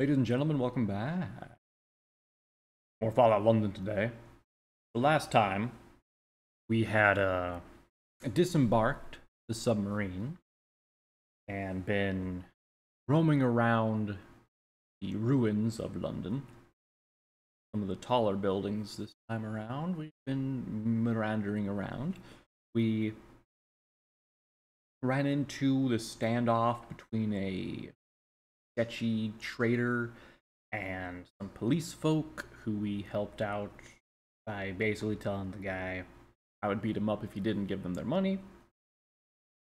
Ladies and gentlemen, welcome back. More Fallout London today. The last time we had disembarked the submarine and been roaming around the ruins of London. Some of the taller buildings this time around. We've been meandering around. We ran into the standoff between a sketchy trader and some police folk who we helped out by basically telling the guy I would beat him up if he didn't give them their money.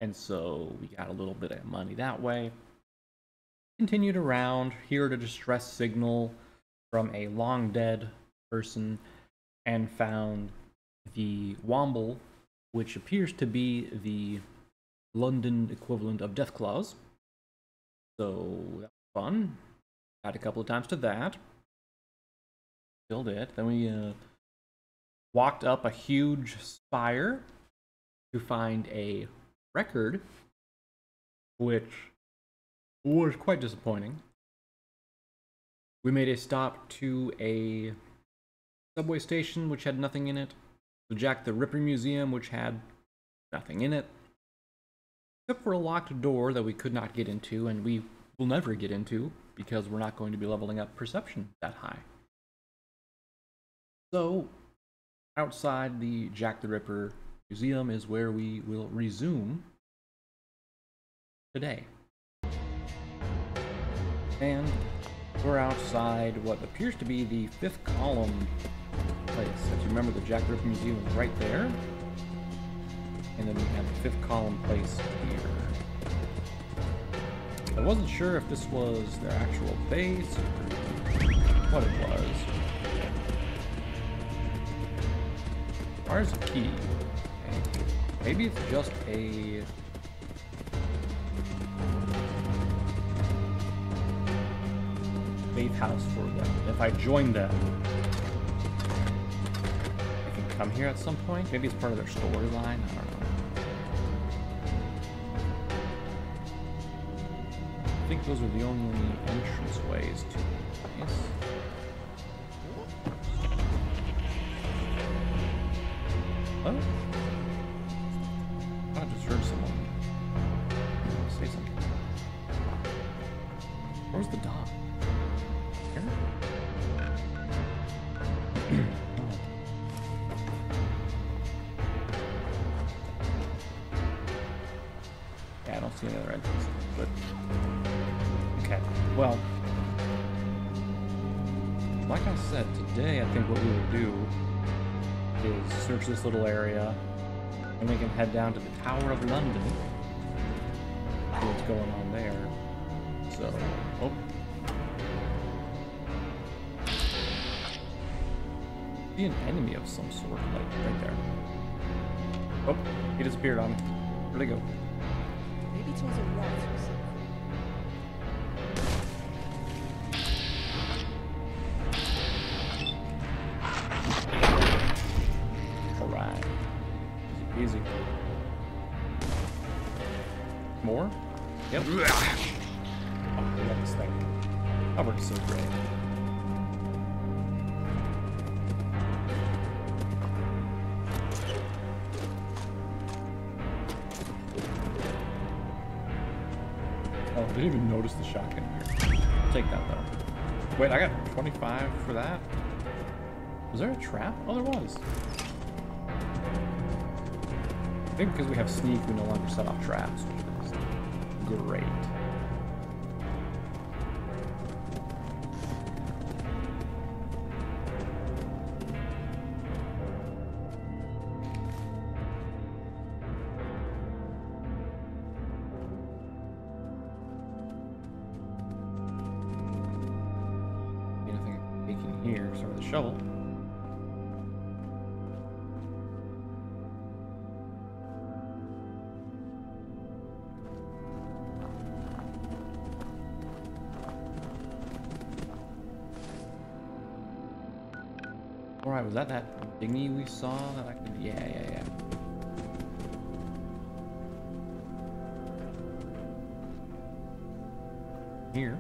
And so we got a little bit of money that way. Continued around, heard a distress signal from a long dead person and found the Womble, which appears to be the London equivalent of Deathclaws. So that was fun. Had a couple of times to that. Killed it. Then we walked up a huge spire to find a record, which was quite disappointing. We made a stop to a subway station, which had nothing in it. The Jack the Ripper Museum, which had nothing in it. Except for a locked door that we could not get into, and we will never get into because we're not going to be leveling up perception that high. So, outside the Jack the Ripper Museum is where we will resume today. And we're outside what appears to be the Fifth Column place. If you remember, the Jack the Ripper Museum is right there. And then we have the Fifth Column place here. I wasn't sure if this was their actual base or what it was. There's a key. Okay. Maybe it's just a... safe house for them. If I join them, I can come here at some point. Maybe it's part of their storyline. I don't know. I think those are the only entrance ways to the place. Oh. I just heard someone say something. Where's the dog? Here? Yeah, I don't see any other entrance, but... well, like I said, today I think what we will do is search this little area, and we can head down to the Tower of London, see what's going on there. So, oh. See an enemy of some sort, like, right there. Oh, he disappeared on me. Where'd he go? Maybe it was a rat or something. More? Yep. Oh, I love this thing. That works so great. Oh, I didn't even notice the shotgun here. I'll take that though. Wait, I got 25 for that? Was there a trap? Oh, there was. I think because we have sneak, we no longer set off traps. Great. Anything taken here, start with a shovel. Was that that dinghy we saw? That I could, yeah. Here.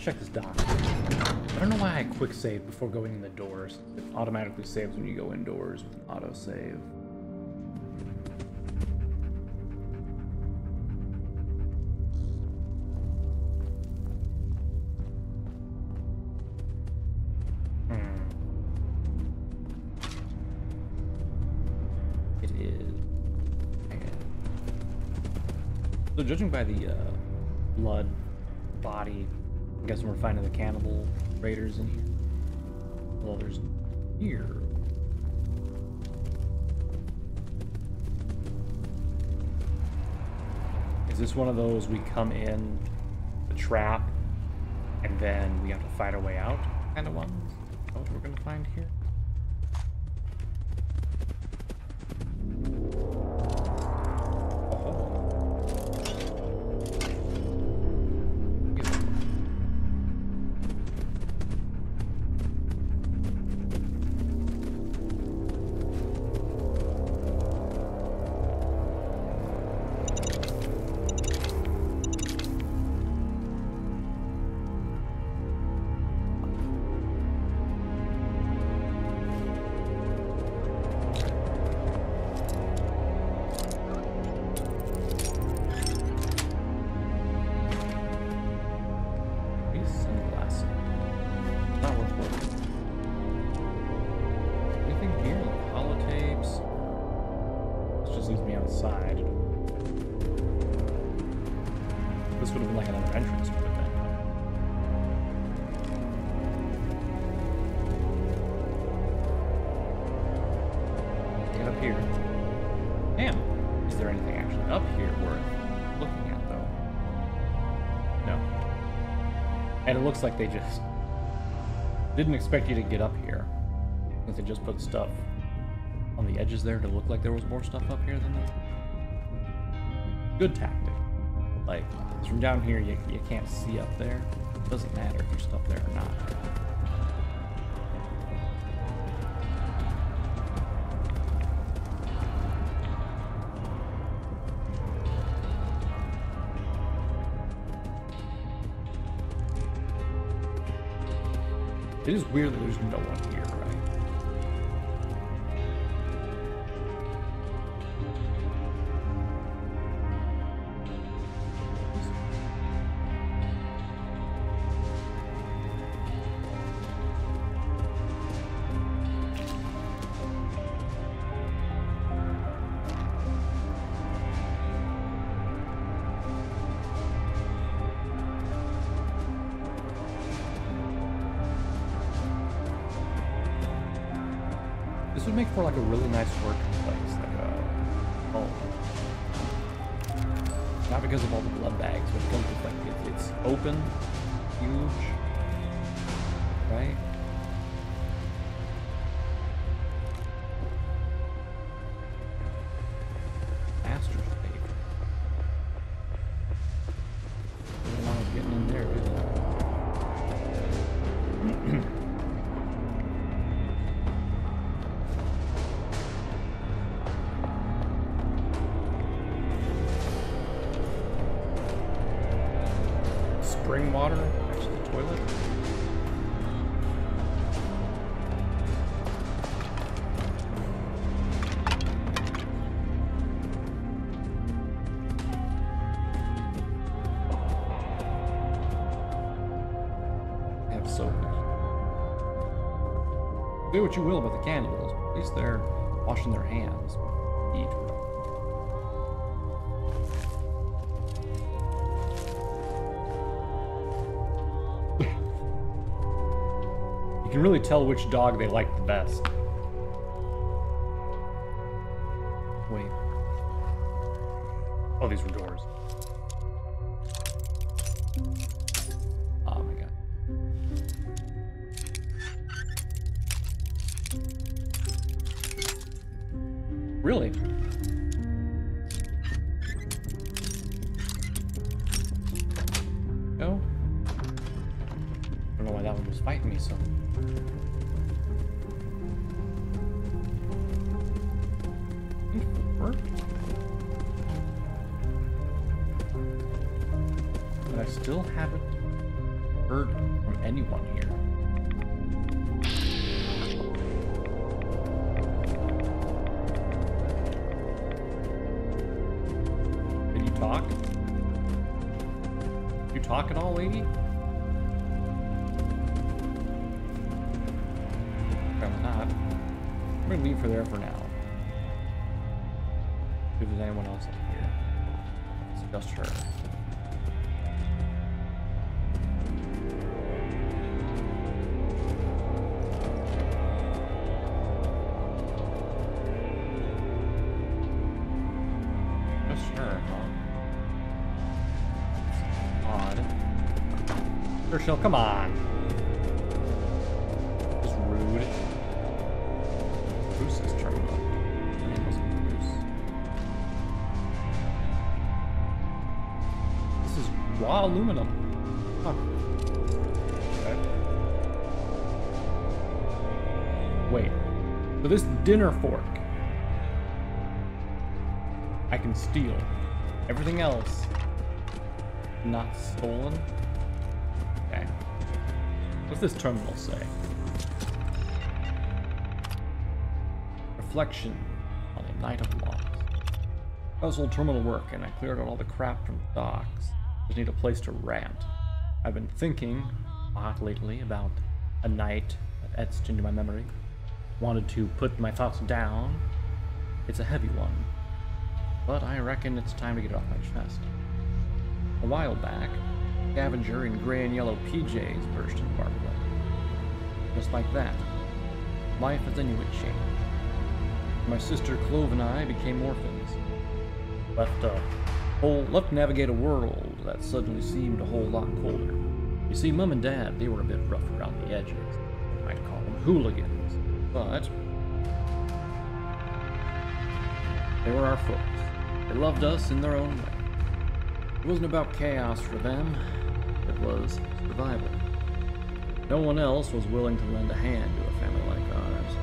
check this dock. I don't know why I quick save before going in the doors. It automatically saves when you go indoors with an auto save. So judging by the blood, body, I'm guessing we're finding the cannibal raiders in here. Well, there's here. Is this one of those we come in the trap and then we have to fight our way out kind of ones? Is that what we're going to find here? Looks like they just didn't expect you to get up here. Because they just put stuff on the edges there to look like there was more stuff up here than that. Good tactic. Like, from down here, you can't see up there. It doesn't matter if there's stuff there or not. It is weird that there's no one here, for like a really nice working place, like a home. Not because of all the blood bags, but because it's like it's open, huge, right? Do what you will about the cannibals, at least they're washing their hands. Eat. You can really tell which dog they like the best. Wait. Oh, these were doors. Really? No? I don't know why that one was fighting me so. But I still haven't heard from anyone here. Can you talk? You talk at all, lady? Probably not. I'm gonna leave her there for now. If there's anyone else up here, it's just her. Churchill, come on. It's rude. Bruce is terminal. I mean, it wasn't Bruce. This is raw aluminum. Huh. Okay. Wait. So this dinner fork, I can steal. Everything else, not stolen. What's this terminal say? Reflection on a night of loss. Household terminal work, and I cleared out all the crap from the docks. Just need a place to rant. I've been thinking a lot lately about a night that etched into my memory. Wanted to put my thoughts down. It's a heavy one, but I reckon it's time to get it off my chest. A while back, scavenger in gray and yellow PJs burst into Barbara. Just like that, life as I knew it changed. My sister Clove and I became orphans. Left to navigate a world that suddenly seemed a whole lot colder. You see, Mum and Dad, they were a bit rough around the edges. You might call them hooligans, but they were our folks. They loved us in their own way. It wasn't about chaos for them, it was survival. No one else was willing to lend a hand to a family like ours.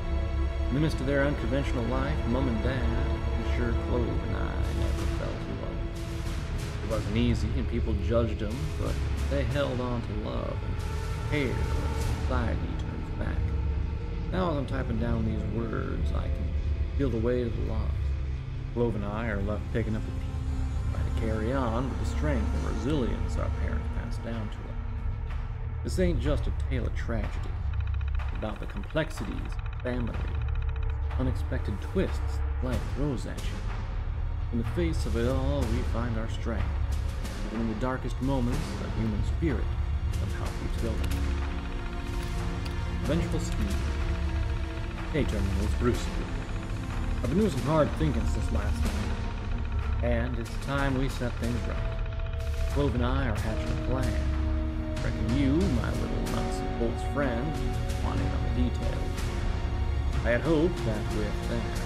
Minutes to their unconventional life, Mum and Dad, and sure Chloe and I never fell in love. It wasn't easy and people judged them, but they held on to love and care when society turns back. Now as I'm typing down these words, I can feel the weight of the loss. Chloe and I are left picking up the pieces. Carry on with the strength and resilience our parents passed down to us. This ain't just a tale of tragedy. It's about the complexities of family, unexpected twists life throws at you. In the face of it all, we find our strength, and in the darkest moments, the human spirit somehow keeps going. Vengeful scheme. Hey, Terminal, it's Bruce. I've been doing some hard thinking since last night. And it's time we set things right. Clove and I are hatching a plan. I reckon you, my little nuts and bolts friend, want in on the details. I had hoped that with that,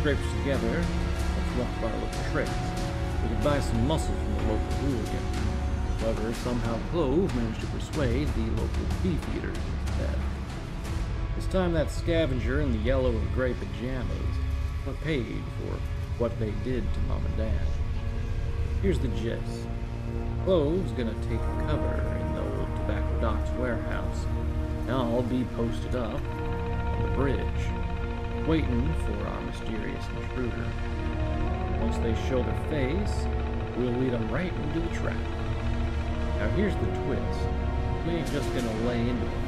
scrapes together what's left of our little tricks, we could buy some muscle from the local hooligan. However, somehow Clove managed to persuade the local beef eaters instead. It's time that scavenger in the yellow and gray pajamas were paid for what they did to Mom and Dad. Here's the gist. Clove's gonna take cover in the old Tobacco Docks warehouse, and I'll be posted up on the bridge, waiting for our mysterious intruder. Once they show their face, we'll lead them right into the trap. Now here's the twist. We ain't just gonna lay into them.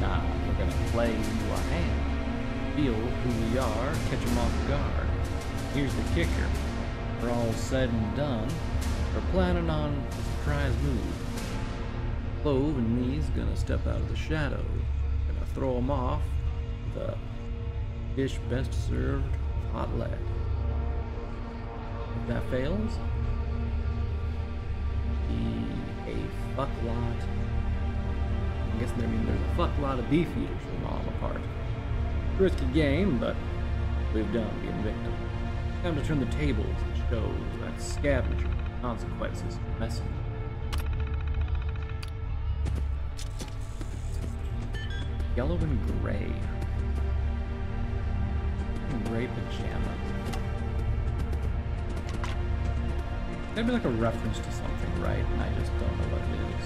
Nah, we're gonna play into our hand. Feel who we are, catch them off guard. Here's the kicker. For all said and done, we're planning on a surprise move. Clove and me's gonna step out of the shadows, gonna throw them off the dish best served with hot lead. If that fails, be a fucklot. I guess they mean there's a fuckload of beef eaters from all apart. Risky game, but we've done being victim. Time to turn the tables and show that scavenger consequences message. Yellow and gray. Gray pajamas. gotta be like a reference to something, right? And I just don't know what it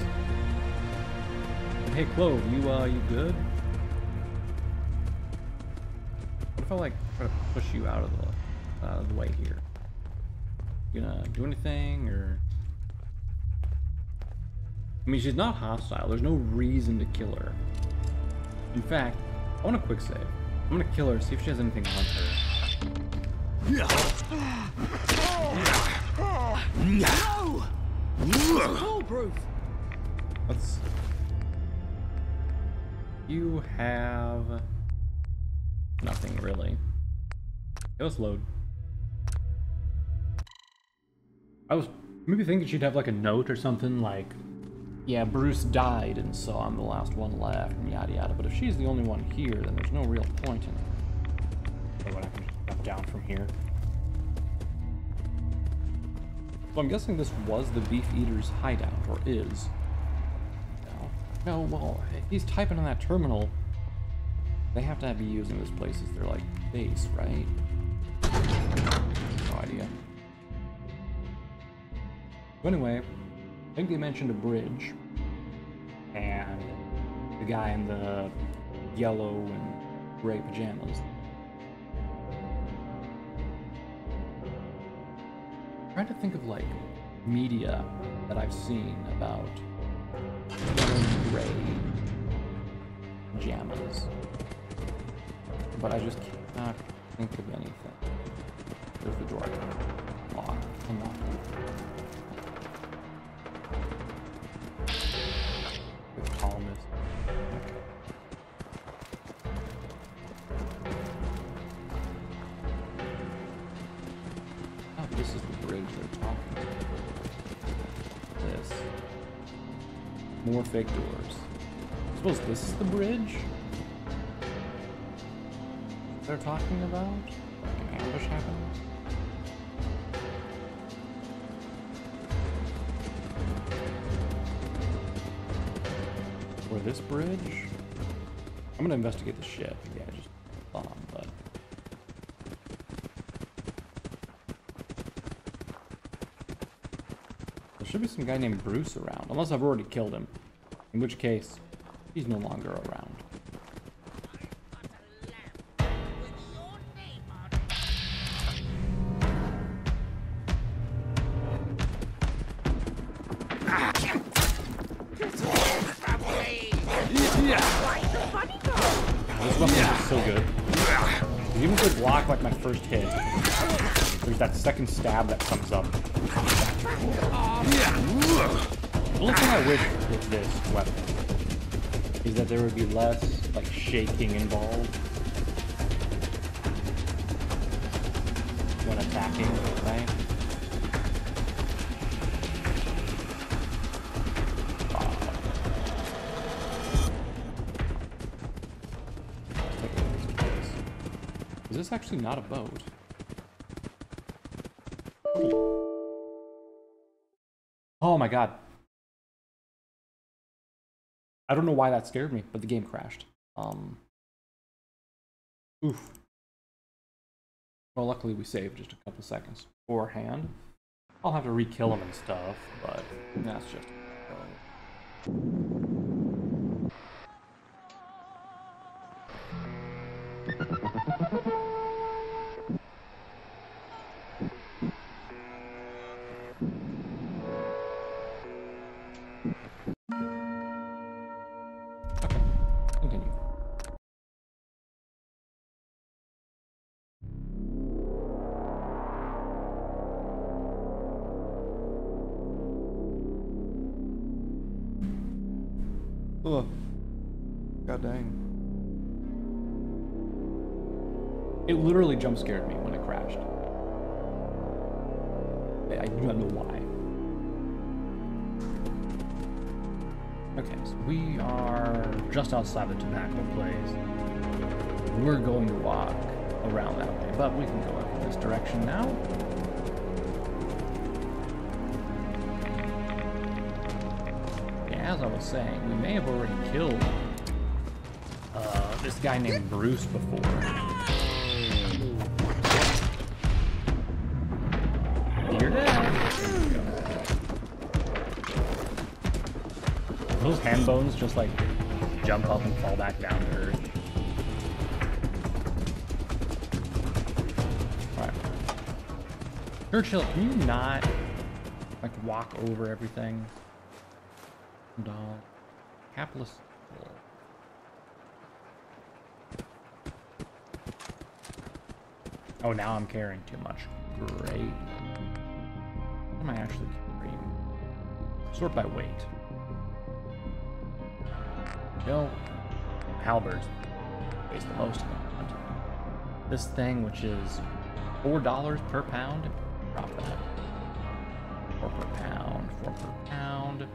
is. Hey, Clove, you good? What if I like try to push you out of the way here? You gonna do anything, or? I mean, she's not hostile. There's no reason to kill her. In fact, I want a quick save. I'm gonna kill her and see if she has anything on her. No! No, Bruce! Let's... You have... nothing, really. It was load. I was maybe thinking she'd have like a note or something like... yeah, Bruce died, and so I'm the last one left, and yada yada. But if she's the only one here, then there's no real point in it. So I can just jump down from here. So I'm guessing this was the Beef Eater's hideout, or is. No, well, if he's typing on that terminal, they have to be using this place as their, like, base, right? No idea. So anyway... I think they mentioned a bridge, and the guy in the yellow and gray pajamas. I'm trying to think of like media that I've seen about yellow and gray pajamas, but I just cannot think of anything. There's the door I can lock. I cannot move. Columnist. Okay. Oh, this is the bridge they're talking about. This. More fake doors. I suppose this is the bridge they're talking about? Like an ambush happened? This bridge? I'm gonna investigate the ship. Yeah, just bomb, but there should be some guy named Bruce around, unless I've already killed him. In which case, he's no longer around. Second stab that comes up. The only thing I wish with this weapon is that there would be less like shaking involved when attacking, right? Is this actually not a boat? Oh my god. I don't know why that scared me, but the game crashed. Oof. Well, luckily we saved just a couple seconds beforehand. I'll have to re-kill him and stuff, but that's just... Literally jump scared me when it crashed. I do not know why. Okay, so we are just outside the tobacco place. We're going to walk around that way, but we can go up in this direction now. As I was saying, we may have already killed this guy named Bruce before. You're dead. those hand bones just like jump up and fall back down to earth? Alright. Churchill, can you not like walk over everything? Doll. Capitalist. Oh, now I'm carrying too much. Great. What am I actually carrying? Sort by weight. No. Halberds weighs the most. This thing, which is $4 per pound. Drop that. $4 per pound.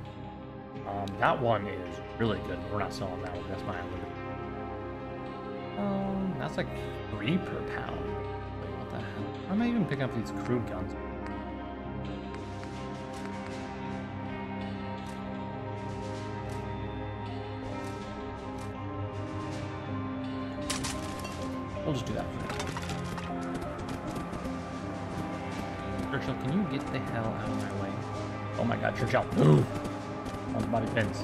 That one is really good. We're not selling that one. That's my halberd. That's like $3 per pound. Why am I even picking up these crude guns? We'll just do that for now. Churchill, can you get the hell out of my way? Oh my god, Churchill, move! On the body pins.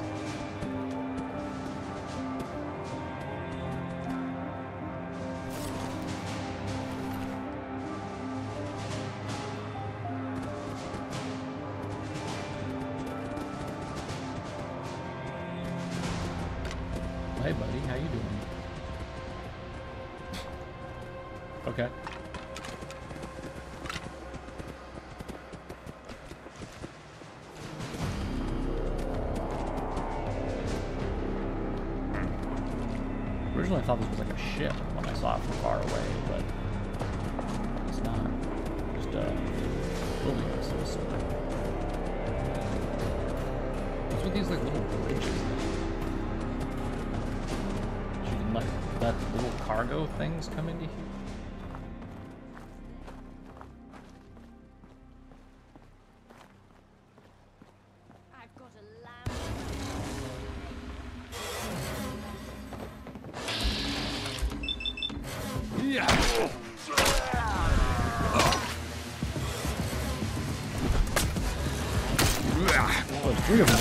Come into here. I've got a lamp. Yeah. Oh, three of them. I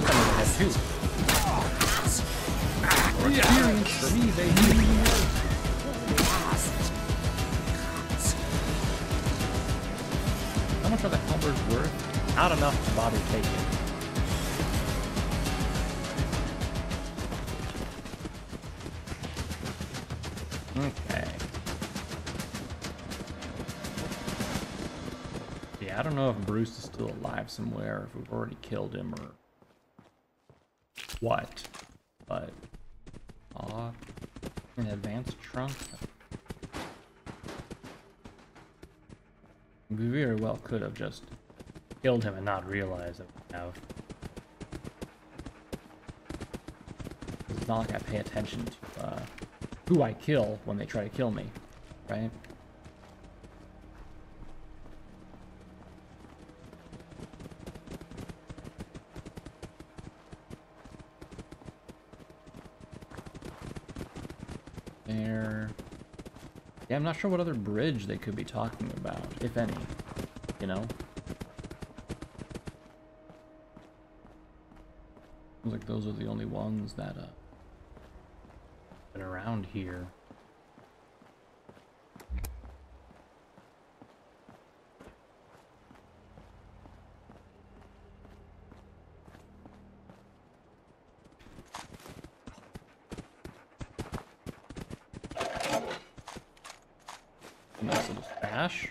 thought we had two. For me, baby. Not enough to bother taking. Okay. Yeah, I don't know if Bruce is still alive somewhere, or if we've already killed him, or what. But an advanced trunk. We very well could have just killed him and not realize that we have. It's not like I pay attention to who I kill when they try to kill me, right? There. Yeah, I'm not sure what other bridge they could be talking about, if any, you know? Seems like those are the only ones that been around here. Nice little stash.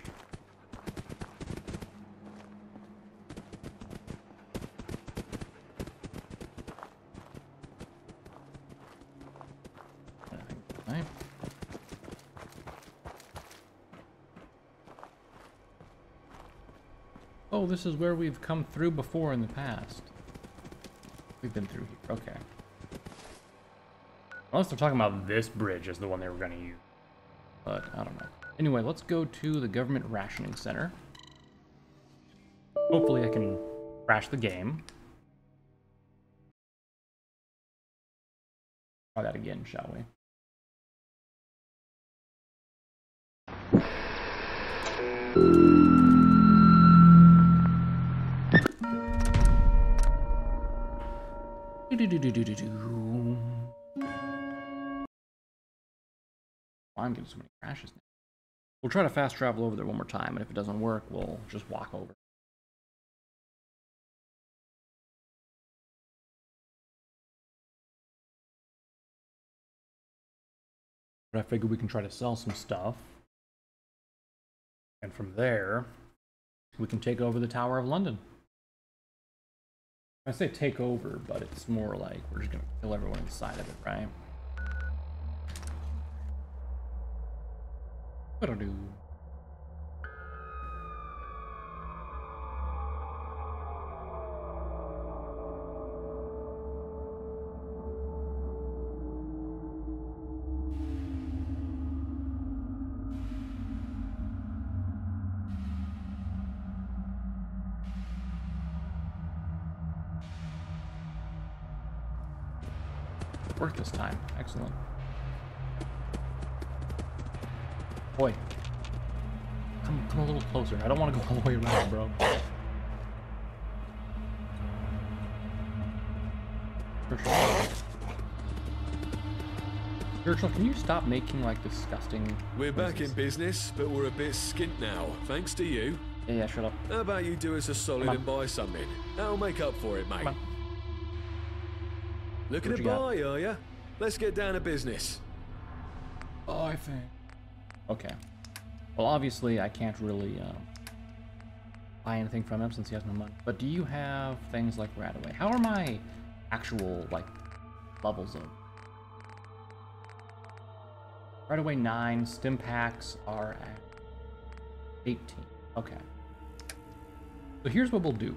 Oh, this is where we've come through before in the past. We've been through here. Okay. Unless they're talking about this bridge as the one they were going to use. But I don't know. Anyway, let's go to the government rationing center. Hopefully I can crash the game. Try that again, shall we? Do. I'm getting so many crashes now. We'll try to fast travel over there one more time, and if it doesn't work, we'll just walk over. But I figure we can try to sell some stuff. And from there, we can take over the Tower of London. I say take over, but it's more like we're just going to kill everyone inside of it, right? What do I do? Work this time. Excellent. Boy. Come a little closer. I don't want to go all the way around, bro. Churchill. Churchill, can you stop making, like, disgusting... We're back in business, but we're a bit skint now, thanks to you. Yeah, shut up. How about you do us a solid and buy something? That'll make up for it, mate. Looking to buy, are ya? Let's get down to business. Oh, I think. Okay. Well, obviously, I can't really buy anything from him since he has no money. But do you have things like Radaway? How are my actual, like, levels of? Radaway 9, Stimpaks are at 18. Okay. So here's what we'll do.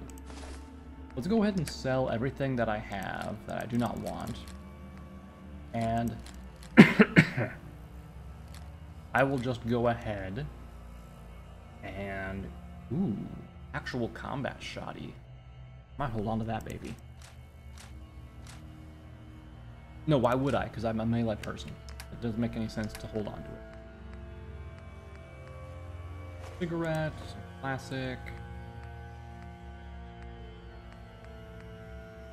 Let's go ahead and sell everything that I have that I do not want. And I will just go ahead and... Ooh, actual combat shoddy. Might hold on to that, baby. No, why would I? Because I'm a melee person. It doesn't make any sense to hold on to it. Cigarette, classic...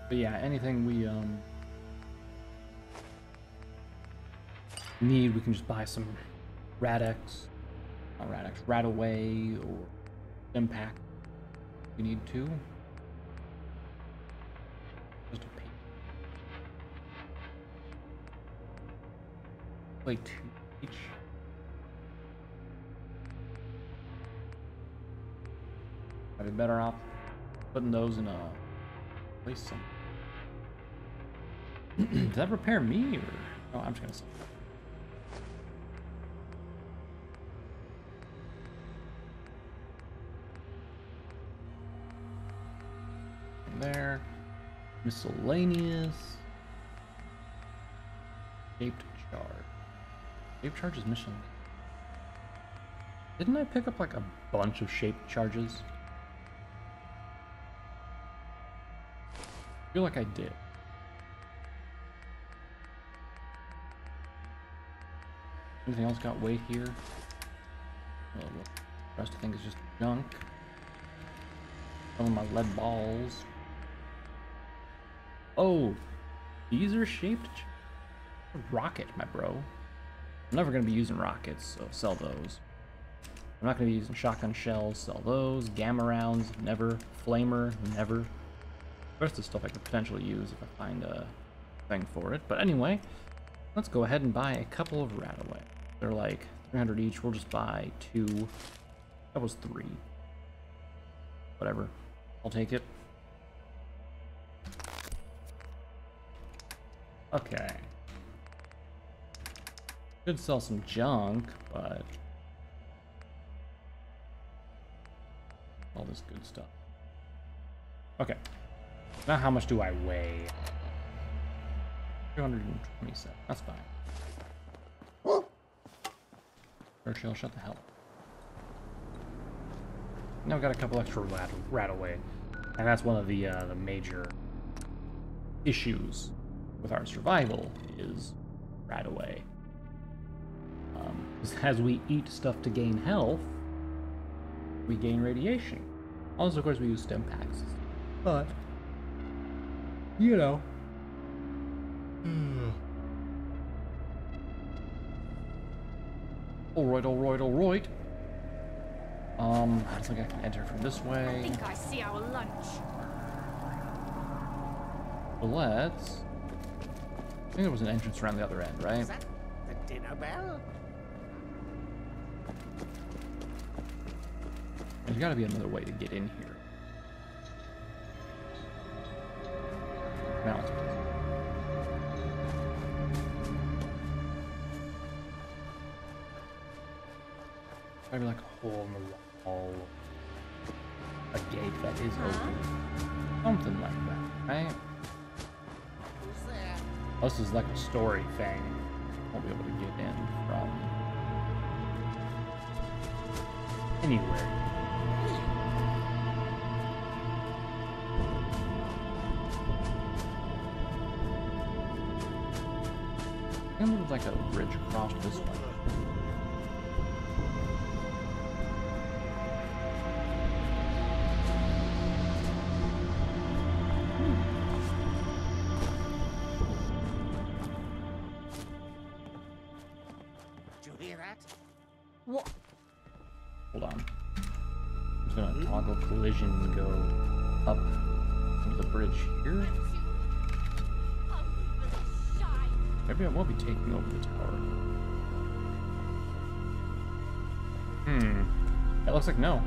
But yeah, anything we need, we can just buy some Rad-X, not Rad-X, Radaway or Impact. We need to. Just a pain. Like 2 each. I'd be better off putting those in a place somewhere. Does that repair me, or... Oh, I'm just gonna sell that. There. Miscellaneous. Shaped charge. Shaped charge is miscellaneous. Didn't I pick up, like, a bunch of shaped charges? I feel like I did. Anything else got weight here? Well, the rest of the thing is just junk. Some of my lead balls. Oh, these are shaped. Rocket, my bro. I'm never going to be using rockets, so sell those. I'm not going to be using shotgun shells, sell those. Gamma rounds, never. Flamer, never. The rest of the stuff I could potentially use if I find a thing for it. But anyway, let's go ahead and buy a couple of Radaway. They're like 300 each. We'll just buy 2. That was 3. Whatever. I'll take it. Okay. Could sell some junk, but... all this good stuff. Okay. Now how much do I weigh? 227. That's fine. Whoa. Churchill, shut the hell up. Now I've got a couple extra Radaway, and that's one of the major issues with our survival is Radaway. As we eat stuff to gain health, we gain radiation. Also, of course, we use Stimpaks, but you know, All right. I don't think I can enter from this way. I think I see our lunch. Well, let's... I think there was an entrance around the other end, right? Is that the dinner bell? There's got to be another way to get in here. Mountain. Probably like a hole in the wall, a gate that is open, something like that, right? This is like a story thing. Won't be able to get in from anywhere. I think there's like a bridge across this one. Did you hear that? What? Hold on. I'm just gonna toggle collision and go up into the bridge here. Maybe I won't be taking over the tower. It looks like no.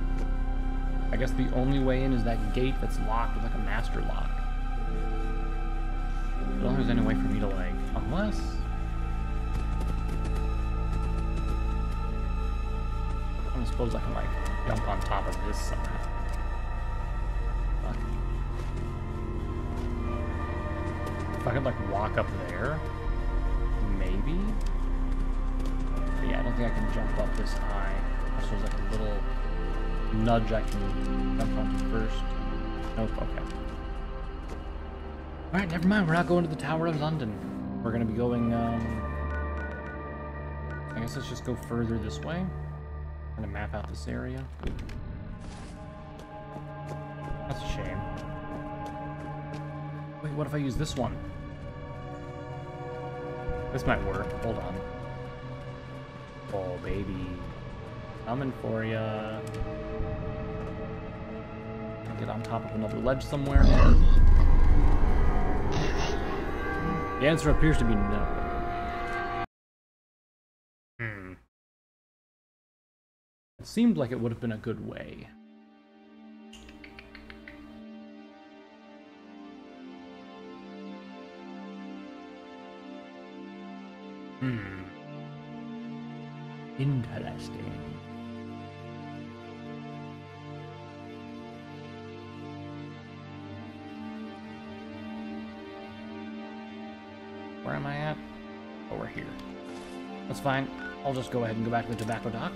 I guess the only way in is that gate that's locked with like a master lock. I don't think there's any way for me to like... Unless... I don't suppose I can like jump on top of this somehow. Fuck. If I could like walk up there... Maybe? But yeah, I don't think I can jump up this high. So there's like a little nudge I can jump onto first. Nope, okay. Alright, never mind, we're not going to the Tower of London. We're gonna be going, I guess let's just go further this way. I'm gonna map out this area. That's a shame. Wait, what if I use this one? This might work. Hold on. Oh, baby. Coming for ya. Get on top of another ledge somewhere. The answer appears to be no. It seemed like it would have been a good way. Interesting. Where am I at? Oh, we're here. That's fine. I'll just go ahead and go back to the tobacco dock.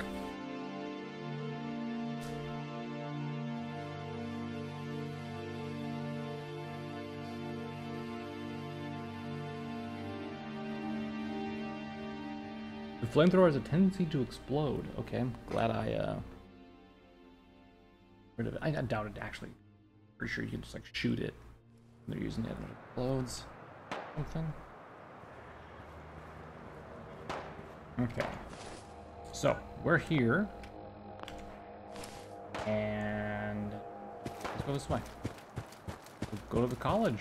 The flamethrower has a tendency to explode. Okay, I'm glad I rid of it. I doubt it actually. Pretty sure you can just like shoot it. They're using it and it explodes. Something. Okay. So we're here. And let's go this way. Let's go to the college.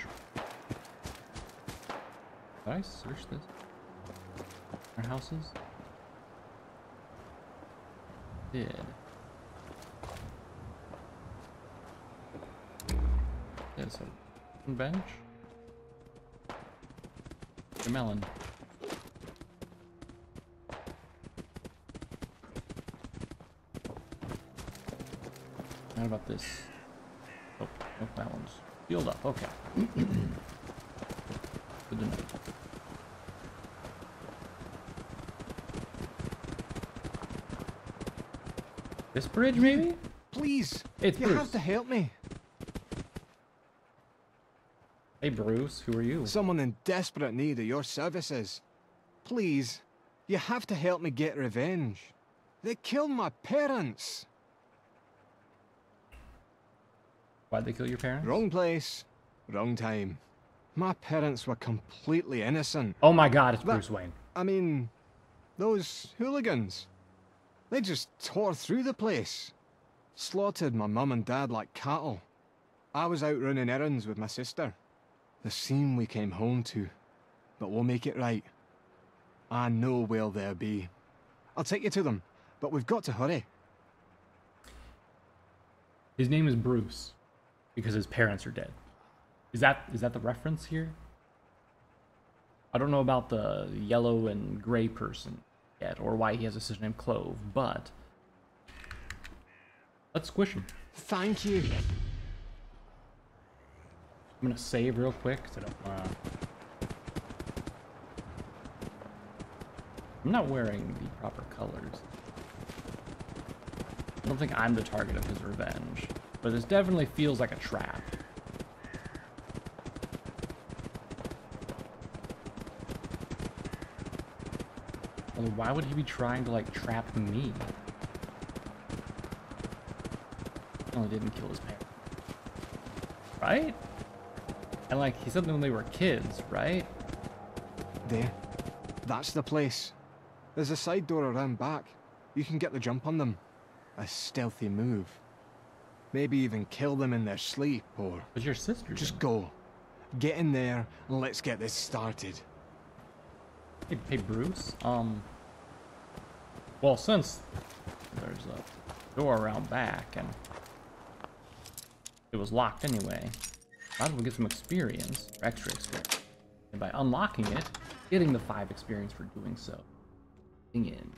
Did I search this? Our houses? Did. There's a bench. A melon. What about this? Oh, nope, that one's healed up. Okay. Good to know. This bridge, maybe? Please, it's Bruce. You have to help me. Hey, Bruce, who are you? Someone in desperate need of your services. Please, you have to help me get revenge. They killed my parents. Why'd they kill your parents? Wrong place, wrong time. My parents were completely innocent. Oh my God, it's Bruce Wayne. I mean, those hooligans. They just tore through the place. Slaughtered my mum and dad like cattle. I was out running errands with my sister. The scene we came home to. But we'll make it right. I know where they'll be. I'll take you to them, but we've got to hurry. His name is Bruce because his parents are dead. Is that the reference here? I don't know about the yellow and gray person yet, or why he has a sister named Clove, but let's squish him. Thank you. I'm gonna save real quick because I don't want to. I'm not wearing the proper colors. I don't think I'm the target of his revenge, but this definitely feels like a trap. Well, why would he be trying to, like, trap me? Well, he didn't kill his parents. Right? And, like, he said them when they were kids, right? There. That's the place. There's a side door around back. You can get the jump on them. A stealthy move. Maybe even kill them in their sleep, or... But your sister just go. Get in there, and let's get this started. Hey, Bruce, well, since there's a door around back and it was locked anyway, why don't we get some experience, or extra experience, and by unlocking it, getting the 5 experience for doing so. Ding in.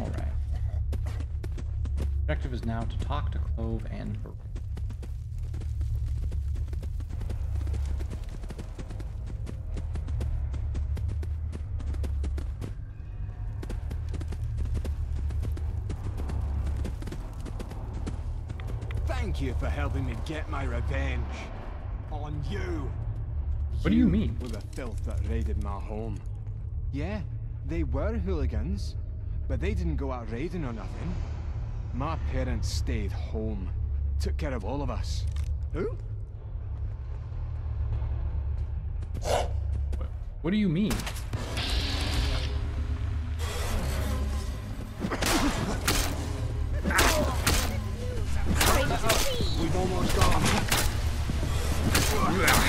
All right. Objective is now to talk to Clove and Bruce. Thank you for helping me get my revenge on you. What do you mean? With the filth that raided my home. Yeah, they were hooligans, but they didn't go out raiding or nothing. My parents stayed home, took care of all of us. Who? What do you mean?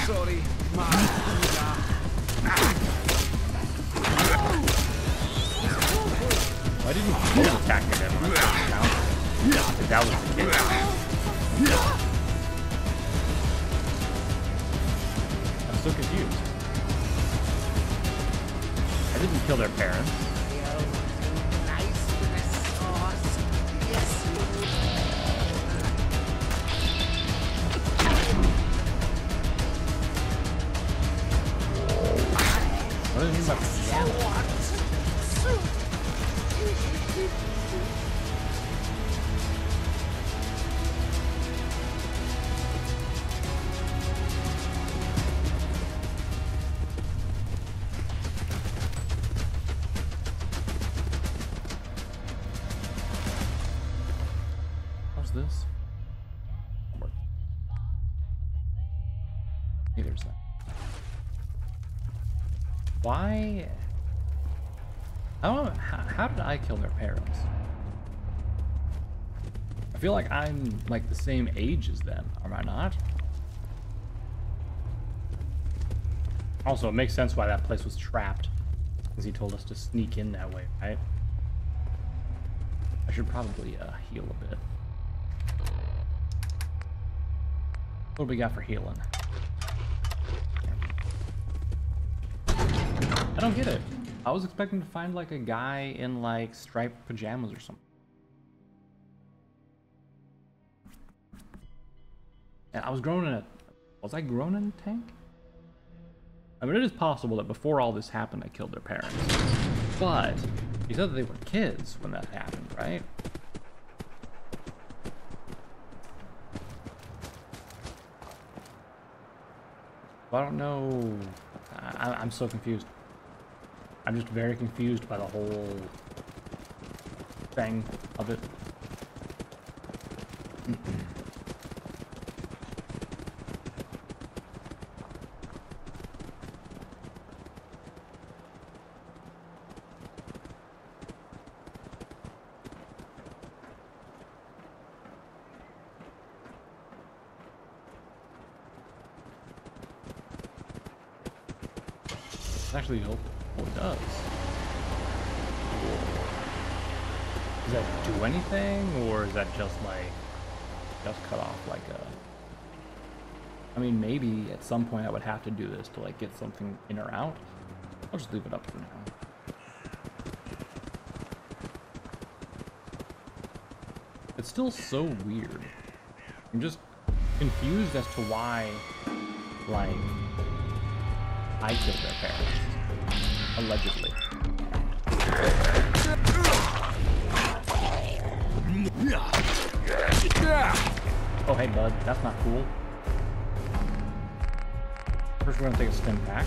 Sorry, why didn't you attack me then? That was the case. I'm so confused. I didn't kill their parents. How did I kill their parents? I feel like I'm like the same age as them, am I not? Also, it makes sense why that place was trapped, because he told us to sneak in that way, right? I should probably heal a bit. What do we got for healing? I don't get it. I was expecting to find like a guy in like striped pajamas or something. And I was grown in a... Was I grown in a tank? I mean, it is possible that before all this happened, I killed their parents. But he said that they were kids when that happened, right? Well, I don't know. I'm so confused. I'm just very confused by the whole thing of it. Actually help. Oh, it does. Does that do anything, or is that just like cut off like a? I mean, maybe at some point I would have to do this to like get something in or out. I'll just leave it up for now. It's still so weird. I'm just confused as to why, like, I killed their parents. Allegedly. Oh, hey, bud. That's not cool. First, we're going to take a Stimpak.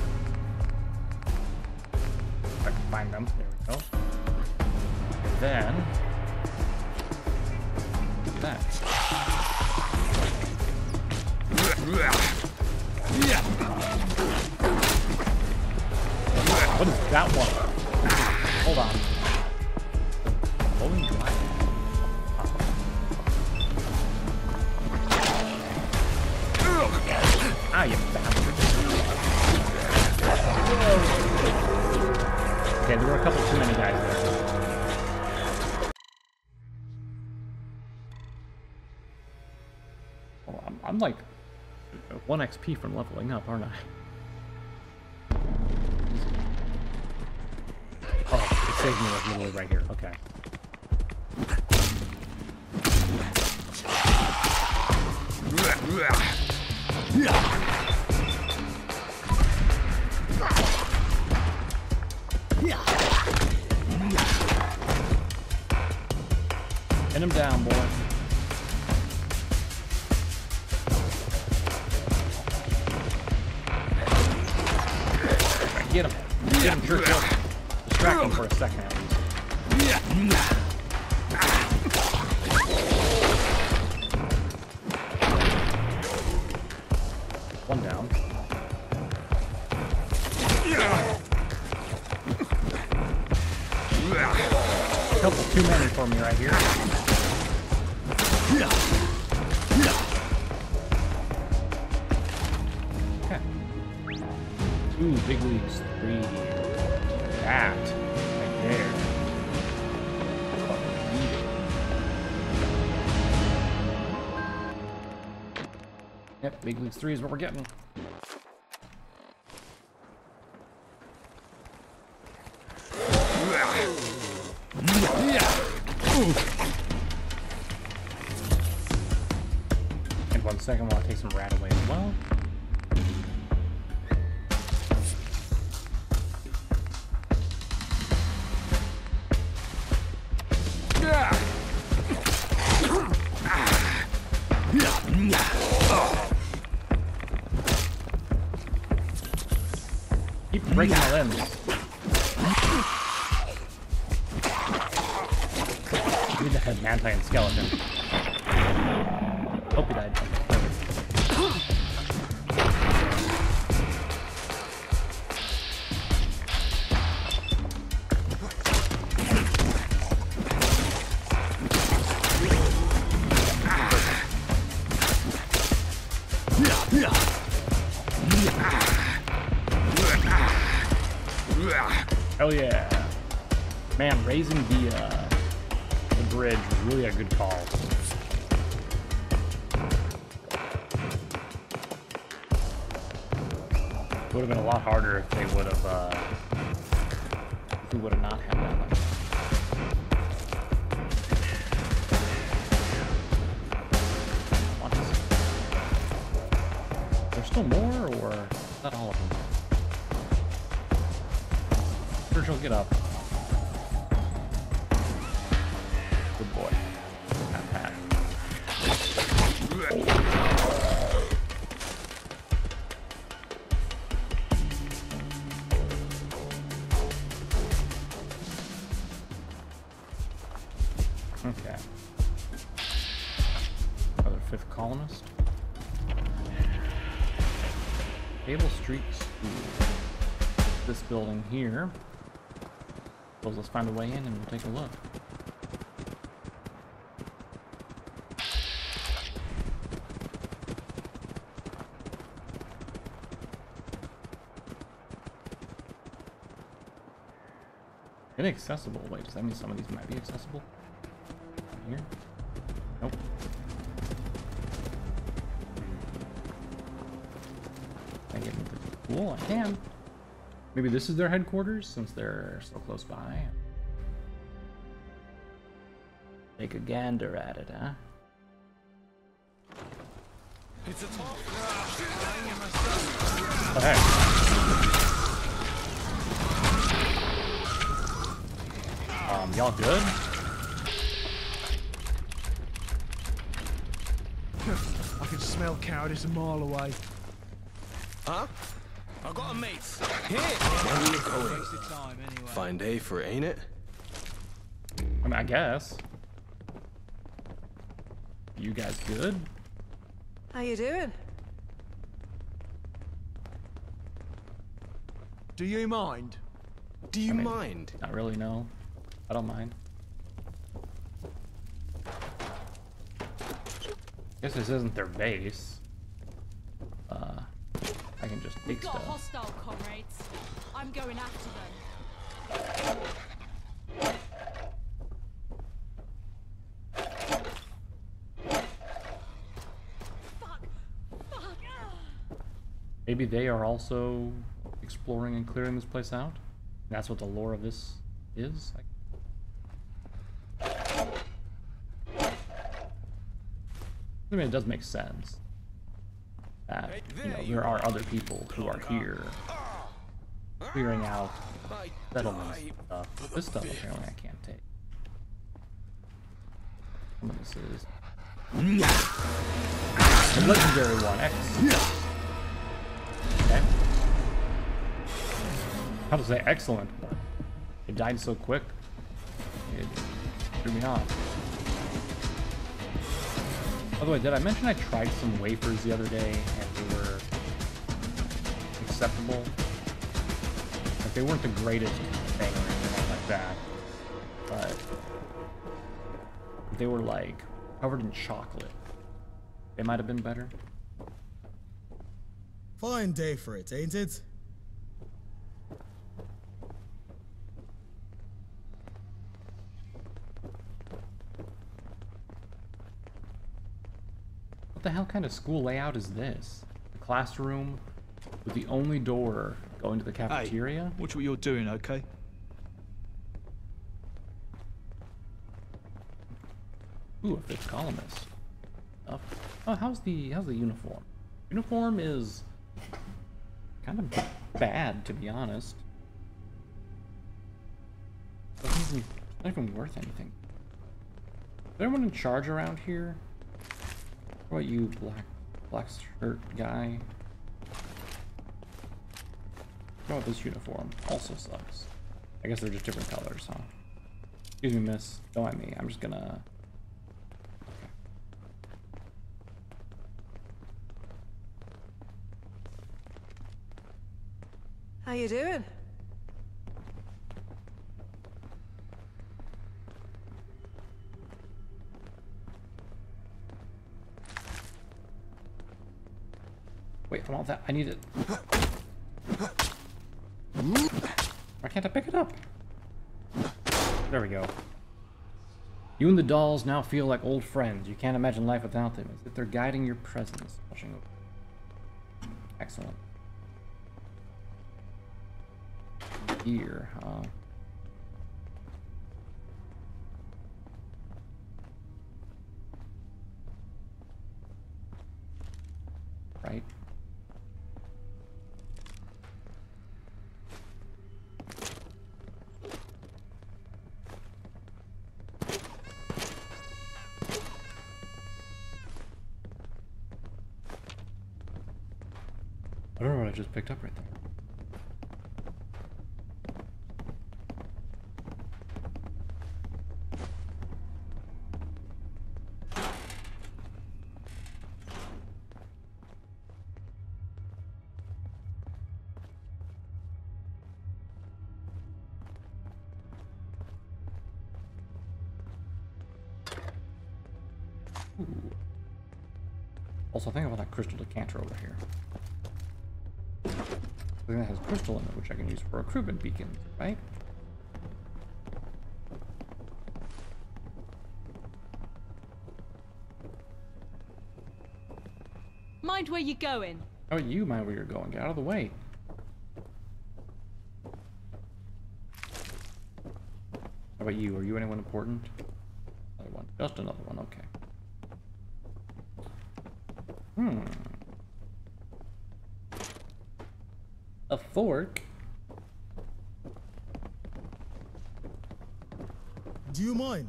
If I can find them. There we go. And then... look at that. Yeah. What is that one? Hold on. Blowing dry. Ah, you bastard. Whoa. Okay, there were a couple too many guys there. Well, I'm like 1 XP from leveling up, aren't I? Save me like literally right here, okay. Pin him down, boy. Get him. Get him, Churchill. Distract him for a second at least. One down. A couple too many for me right here. Big Leagues 3 is what we're getting. And 1 second while I take some Radaway as well. Breaking my limbs. I need to have Manti and Skeleton. Hope he died. Hell yeah. Man, raising the bridge was really a good call. Would have been a lot harder if they would have not had that much. There's still more, or not all of them? Churchill, get up. Good boy. Not bad. Okay. colonist. Cable Street School. This building here. Well, let's find a way in and we'll take a look. Inaccessible. Wait, does that mean some of these might be accessible? Here? Nope. Can I get into the pool? I can. Maybe this is their headquarters since they're so close by. Take a gander at it, huh? It's a top. Oh, hey. Y'all good? I can smell cowardice a mile away. Huh? I got a mate. Here! Where are you going? Anyway. Fine day for it, ain't it? I mean, I guess. You guys good? How you doing? Do you mind? Do you mind? Not really, no. I don't mind. Guess this isn't their base. I can just take stuff. We've got hostile comrades. I'm going after them. Fuck. Maybe they are also exploring and clearing this place out. That's what the lore of this is. I mean, it does make sense that, you know, there are other people who are here clearing out settlements and stuff. This stuff apparently I can't take. Some of this is the legendary one, X. Okay. How to say excellent. It died so quick, it threw me off. By the way, did I mention I tried some wafers the other day and they were acceptable? Like, they weren't the greatest thing or anything like that, but they were like covered in chocolate. They might have been better. Fine day for it, ain't it? What the hell kind of school layout is this? The classroom with the only door going to the cafeteria? Hey, watch what you're doing, okay? Ooh, a fifth columnist. Oh, how's the uniform? Uniform is kind of bad, to be honest. It's not even worth anything. Is everyone in charge around here? What about you, black shirt guy? How about this uniform? Also sucks. I guess they're just different colors, huh? Excuse me, miss. Don't mind me. I'm just gonna... How you doing? Wait, I want that. I need it. Why can't I pick it up? There we go. You and the dolls now feel like old friends. You can't imagine life without them. As if they're guiding your presence. Watching over. Excellent. Here, huh? Right. I don't know what I just picked up right there. Also, think about that crystal decanter over here. Something that has crystal in it, which I can use for recruitment beacons, right? Mind where you're going. Oh, you mind where you're going. Get out of the way. How about you? Are you anyone important? Another one. Just another one. Okay. A fork? Do you mind?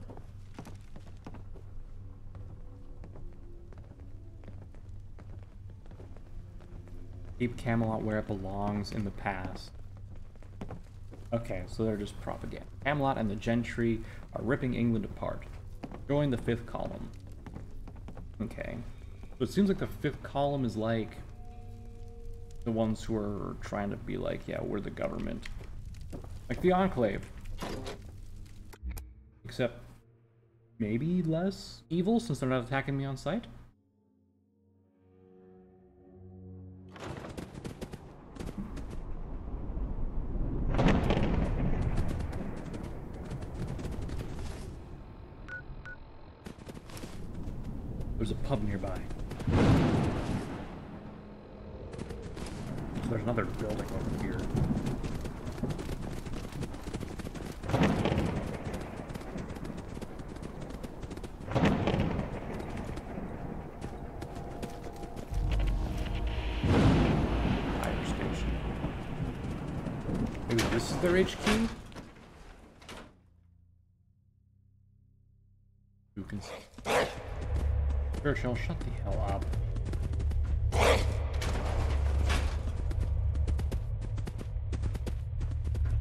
Keep Camelot where it belongs in the past. Okay, so they're just propaganda. Camelot and the gentry are ripping England apart. Join the fifth column. Okay. So it seems like the fifth column is like the ones who are trying to be like, yeah, we're the government. Like the Enclave. Except maybe less evil since they're not attacking me on sight. There's a pub nearby. There's another building over here. Fire station. Maybe this is their HQ? Who can see? Churchill, shut the hell up.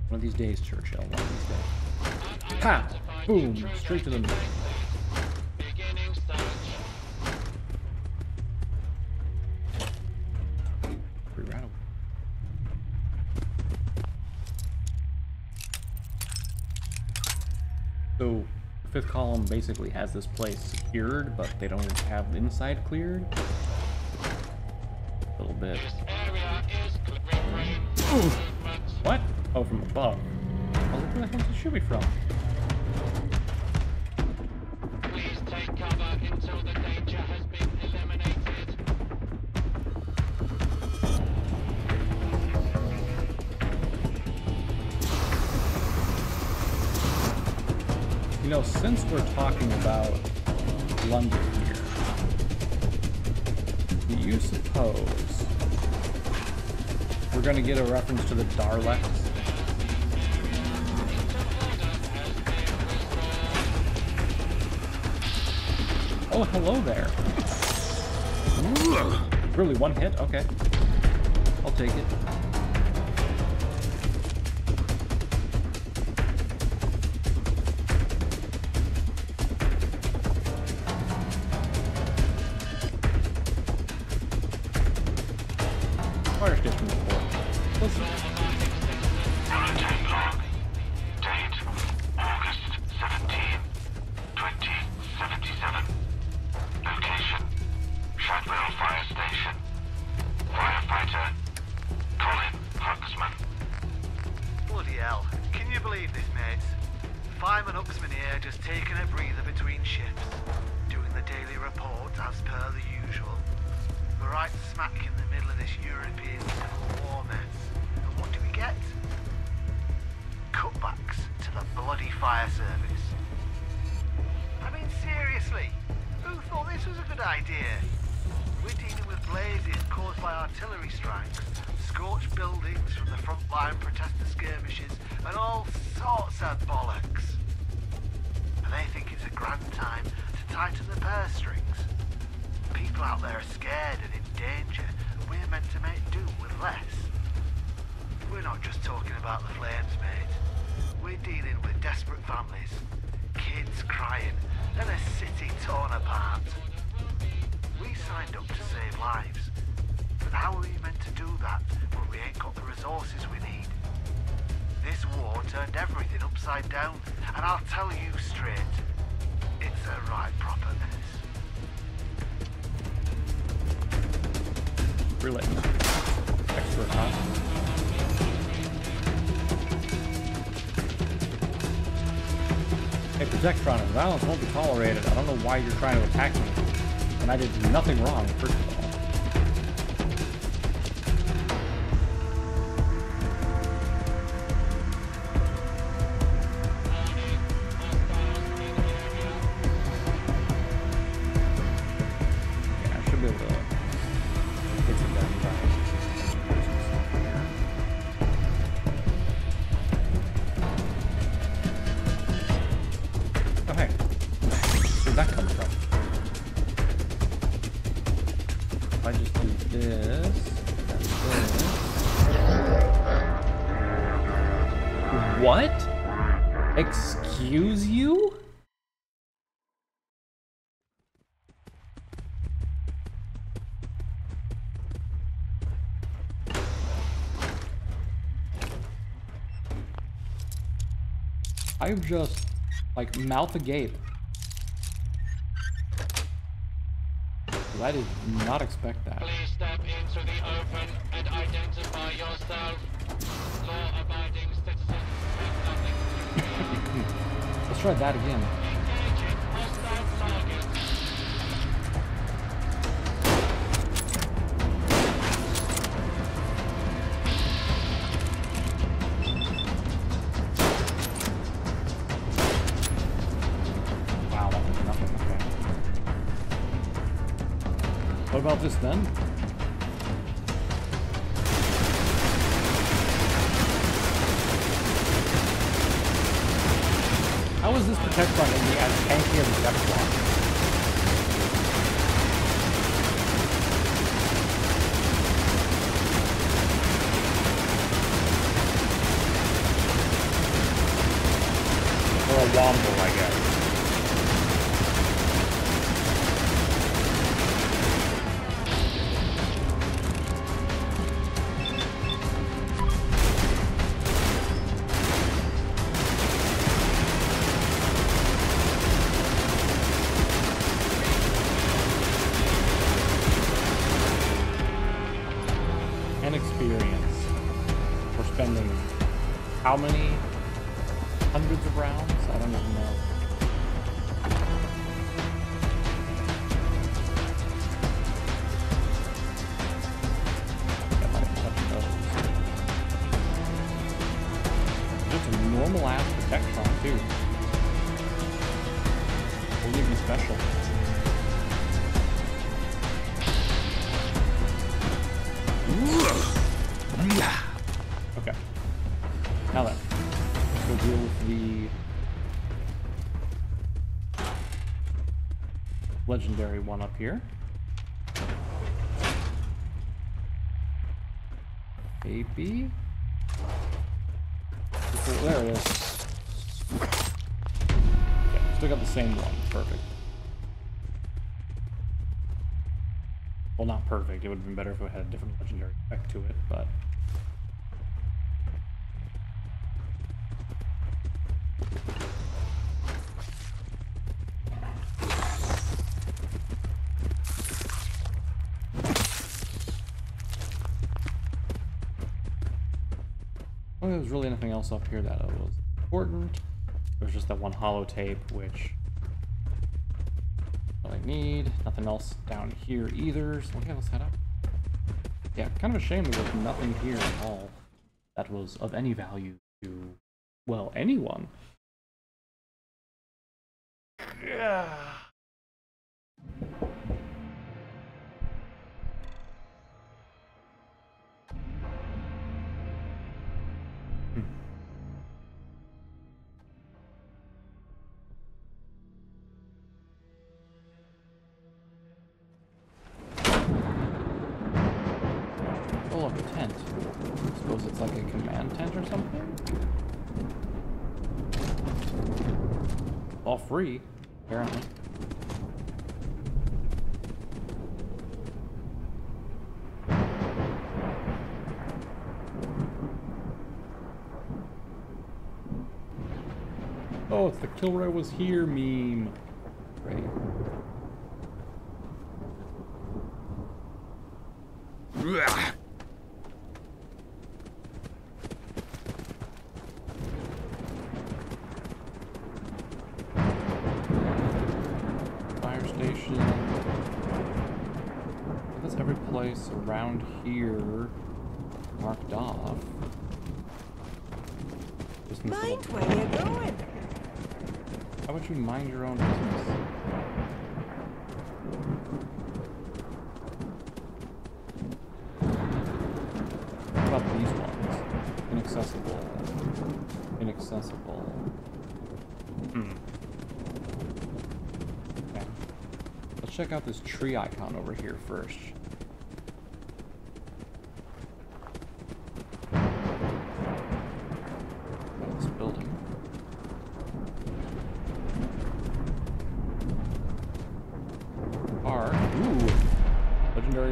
One of these days, Churchill. One of these days. Ha! Boom! Straight to the middle. Fifth column basically has this place secured, but they don't have the inside cleared. A little bit. Ooh. What? Oh, from above. Oh, look where the hell should be from. Please take cover until the danger has been eliminated. You know, since we're talking about London here, do you suppose we're going to get a reference to the Daleks? Oh, hello there. Really, one hit? Okay. I'll take it. Fire station report. Listen. Temfolk. Date, August 17, 2077. Location, Shadwell Fire Station. Firefighter, Colin Huxman. Bloody hell, can you believe this, mates? Fireman Huxman here, just taking a breather between shifts. Doing the daily report as per the usual. We're right smack in the middle of this European Civil War mess. And what do we get? Cutbacks to the bloody fire service. I mean, seriously, who thought this was a good idea? We're dealing with blazes caused by artillery strikes, scorched buildings from the frontline protester skirmishes, and all sorts of bollocks. And they think it's a grand time to tighten the purse strings. People out there are scared and in danger, and we're meant to make do with less. We're not just talking about the flames, mate. We're dealing with desperate families, kids crying, and a city torn apart. We signed up to save lives, but how are we meant to do that when we ain't got the resources we need? This war turned everything upside down, and I'll tell you straight, it's a right proper mess. Brilliant. Excellent, huh? Projectron and violence won't be tolerated. I don't know why you're trying to attack me. And I did nothing wrong, first of all. Yeah, I should be able to get some done by that come from? If I just do this, that's this. What? Excuse you? I'm just like mouth agape. I did not expect that. Please step into the open and identify yourself. Law-abiding citizens with nothing to do. Let's try that again. Engaging hostile targets. Wow, that was nothing. What about this then? How is this protect button in the as tanky as the Deathclaws? Or a Womble, I guess. How many hundreds of rounds? I don't even know. I might have touched those. Just a normal ass Protectron too. It'll give me special. Legendary one up here. Maybe. There it is. Yeah, still got the same one. Perfect. Well, not perfect. It would have been better if it had a different legendary effect to it, but. There's really nothing else up here that was important. There's just that one holotape, which I need. Nothing else down here either. So okay, let's head up. Yeah, kind of a shame there was nothing here at all that was of any value to, well, anyone. Yeah. All free, apparently. Oh, it's the Kilroy was here meme. Great. Right. place around here marked off. Mind where you're going. How about you mind your own business? What about these ones? Inaccessible. Inaccessible. Hmm. Okay. Let's check out this tree icon over here first.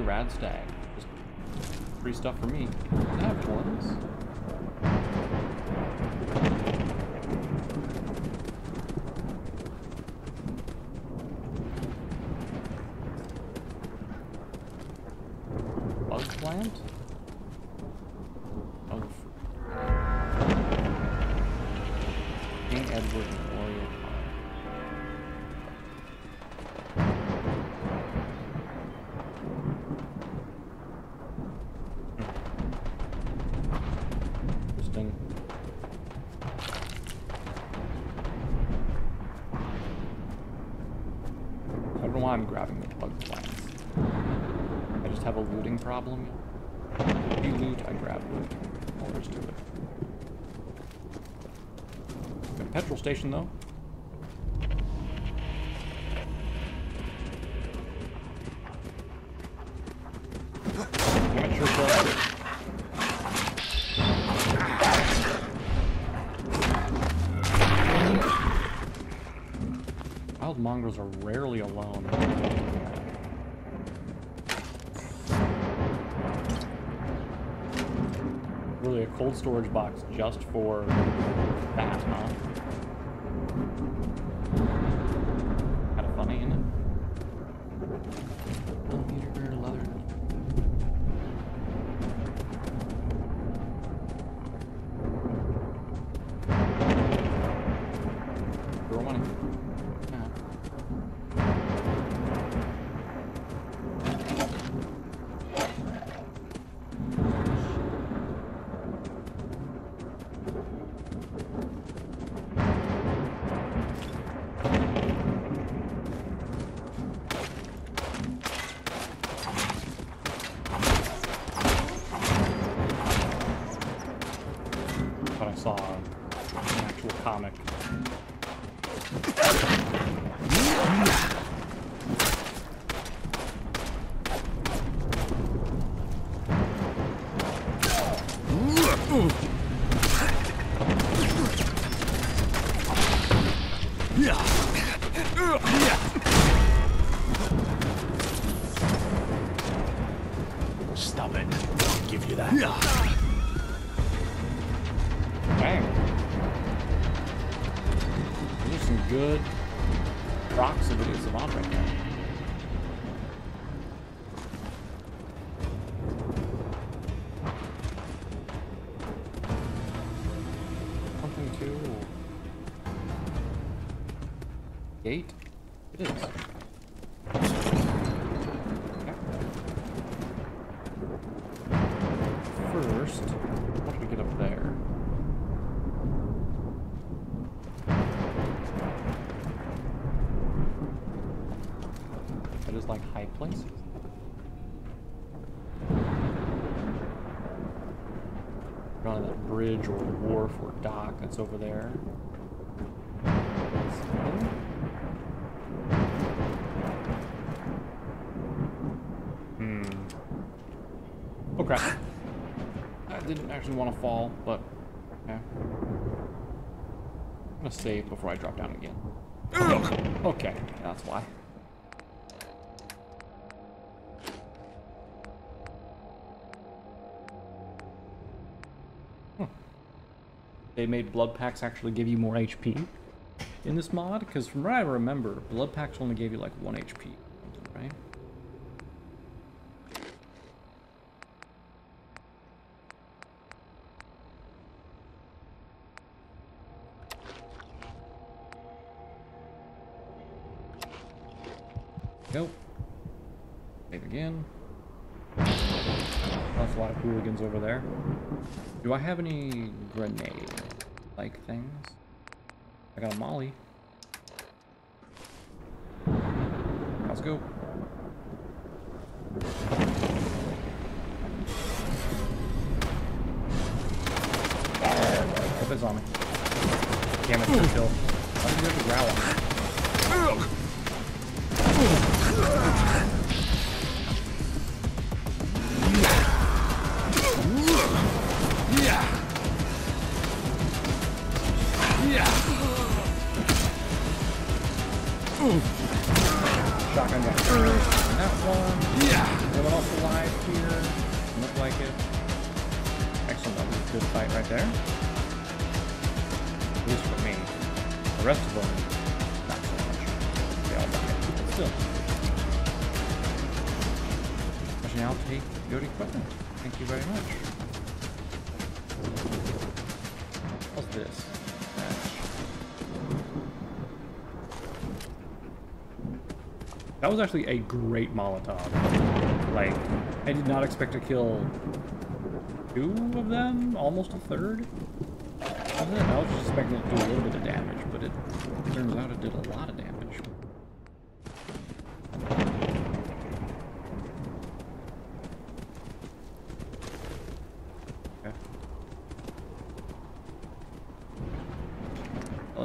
Radstag. Just free stuff for me. Does that have horns? Bug plant? Bug fruit. King Edward Warrior Pond. I'm grabbing the bug plants. I just have a looting problem. If you loot, I grab loot. I'll just do it. Got a petrol station though. Mongrels are rarely alone. Really, a cold storage box just for that, huh? Kind of funny, isn't it? Millimeter leather. Throw money. Gate? It is. Okay. First, how do we get up there? That is like high places. We're on that bridge or wharf or dock that's over there. Actually want to fall, but okay. I'm gonna save before I drop down again. Okay, that's why. Huh. They made blood packs actually give you more HP in this mod, because from what I remember, blood packs only gave you like 1 HP, right? Go. Save again. That's a lot of hooligans over there. Do I have any grenade-like things? I got a molly. Let's go. Put this on me. Damn it, Churchill. Why did you have to growl at me? Shotgun got hurt. And that one. Yeah. Everyone else alive here? Look like it. Excellent. That was a good fight right there. At least for me. The rest of them. I shall now take your equipment. Thank you very much. What's this? That was actually a great Molotov. Like, I did not expect to kill two of them, almost a third. I was just expecting it to do a little bit of damage, but it turns out it did a lot of damage.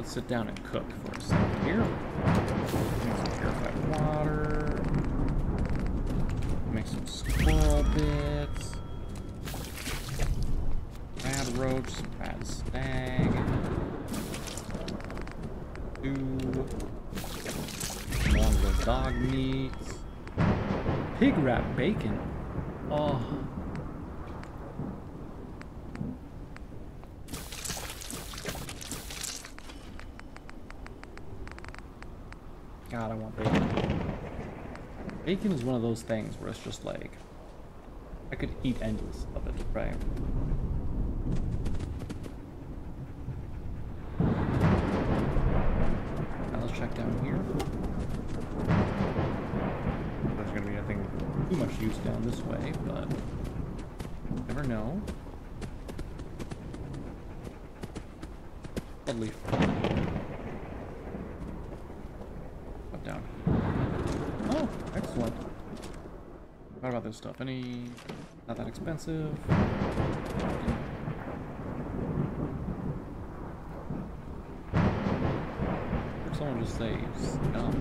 Sit down and cook for a second here. Purified water. Make some squirrel bits. Rad roach, Radstag. Womble dog meat. Pig wrap bacon. Oh. God, I want bacon. Bacon is one of those things where it's just like, I could eat endless of it, right? Now let's check down here. There's gonna be nothing too much use down this way, but you never know. Lovely. This stuff, any, not that expensive. Someone just say scum,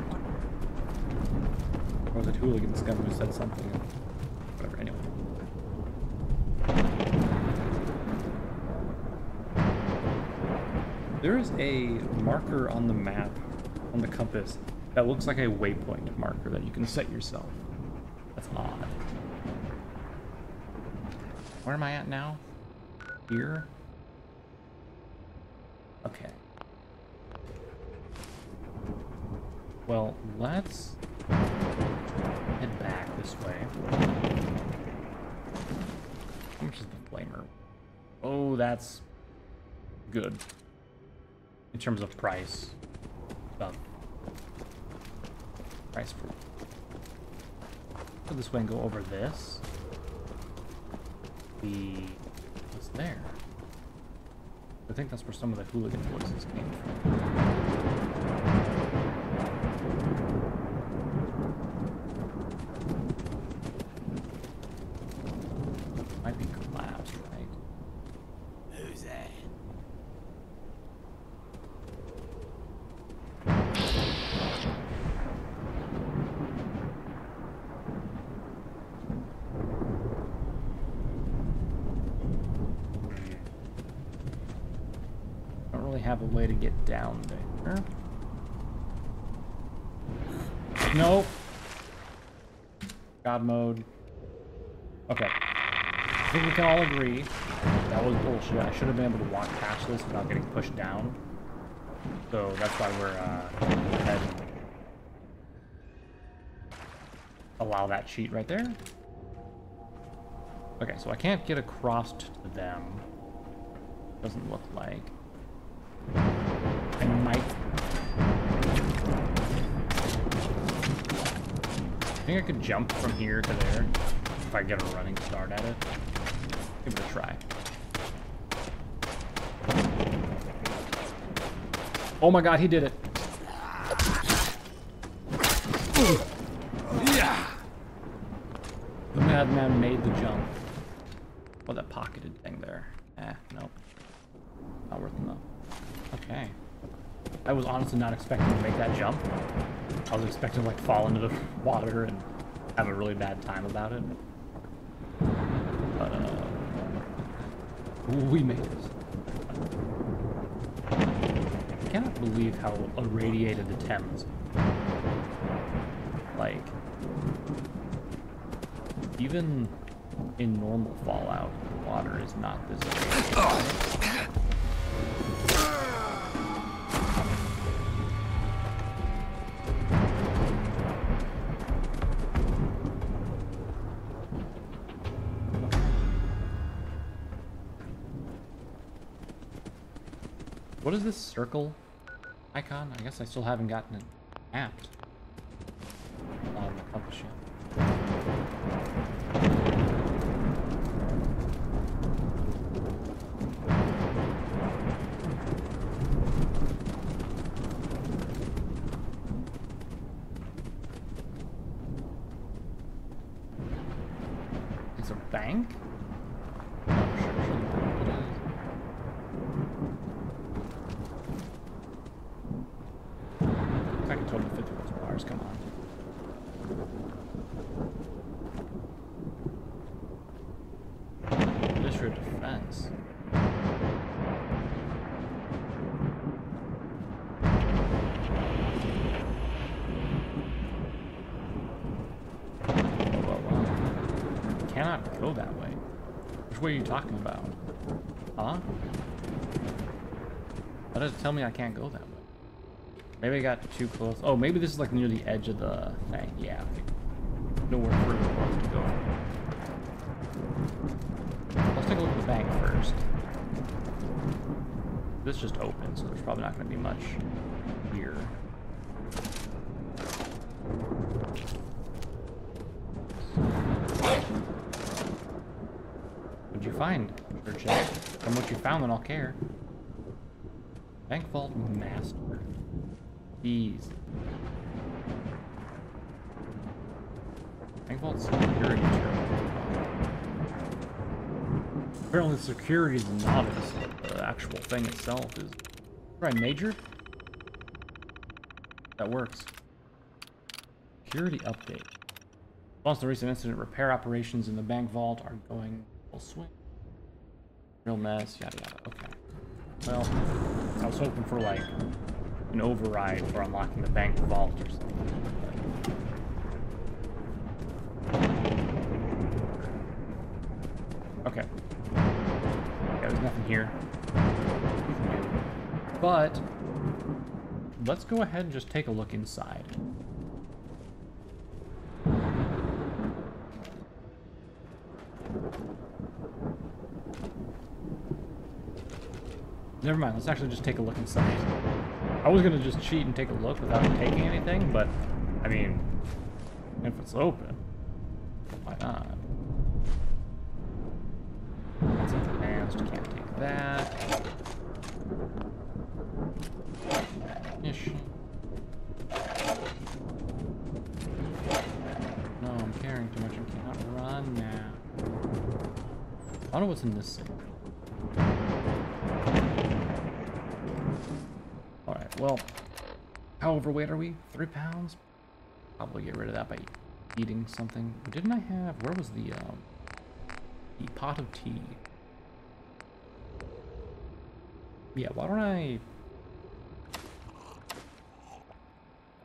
or was it hooligan scum who said something? Whatever. Anyway, there is a marker on the map, on the compass, that looks like a waypoint marker that you can set yourself. That's odd. Where am I at now? Here? Okay. Well, let's head back this way. How much is the flamer? Oh, that's good. In terms of price. Price for. Go this way and go over this. What's there? I think that's where some of the hooligan voices came from. Might be collapsed, right? Who's that? Have a way to get down there. Nope. God mode. Okay. I think we can all agree that was bullshit. I should have been able to walk past this without getting pushed down. So that's why we're heading. Allow that cheat right there. Okay, so I can't get across to them. Doesn't look like. I might. I think I could jump from here to there. if I get a running start at it. Give it a try. Oh my god, he did it. Ooh. Yeah. The madman made the jump. Oh, that pocketed thing there. Eh, nope. Not worth enough. Okay. I was honestly not expecting to make that jump. I was expecting to, like, fall into the water and have a really bad time about it. But, we made it. I cannot believe how irradiated the Thames. Like, even in normal Fallout, the water is not this irradiated. What is this circle icon? I guess I still haven't gotten it mapped. It's a bank? What are you talking about? Huh? Why does it tell me I can't go that way? Maybe I got too close. Oh, maybe this is like near the edge of the thing. Yeah. Nowhere further north to go. Let's take a look at the bank first. This just opened, so there's probably not going to be much here. Find, Churchill. From what you found, then I'll care. Bank vault master. These. Bank vault security. Apparently, security is a novice, but the actual thing itself is. Right, major? That works. Security update. Once the recent incident, repair operations in the bank vault are going full swing. Real mess, yada yada, okay. Well, I was hoping for like an override for unlocking the bank vault or something. Okay. Yeah, there's nothing here. But let's go ahead and just take a look inside. Never mind, let's actually just take a look inside. I was gonna just cheat and take a look without taking anything, but, I mean, if it's open, why not? That's advanced, can't take that. Ish. No, I'm carrying too much, I cannot run now. I don't know what's in this thing. Well, how overweight are we? 3 pounds? Probably get rid of that by eating something. Didn't I have, where was the pot of tea? Yeah, why don't I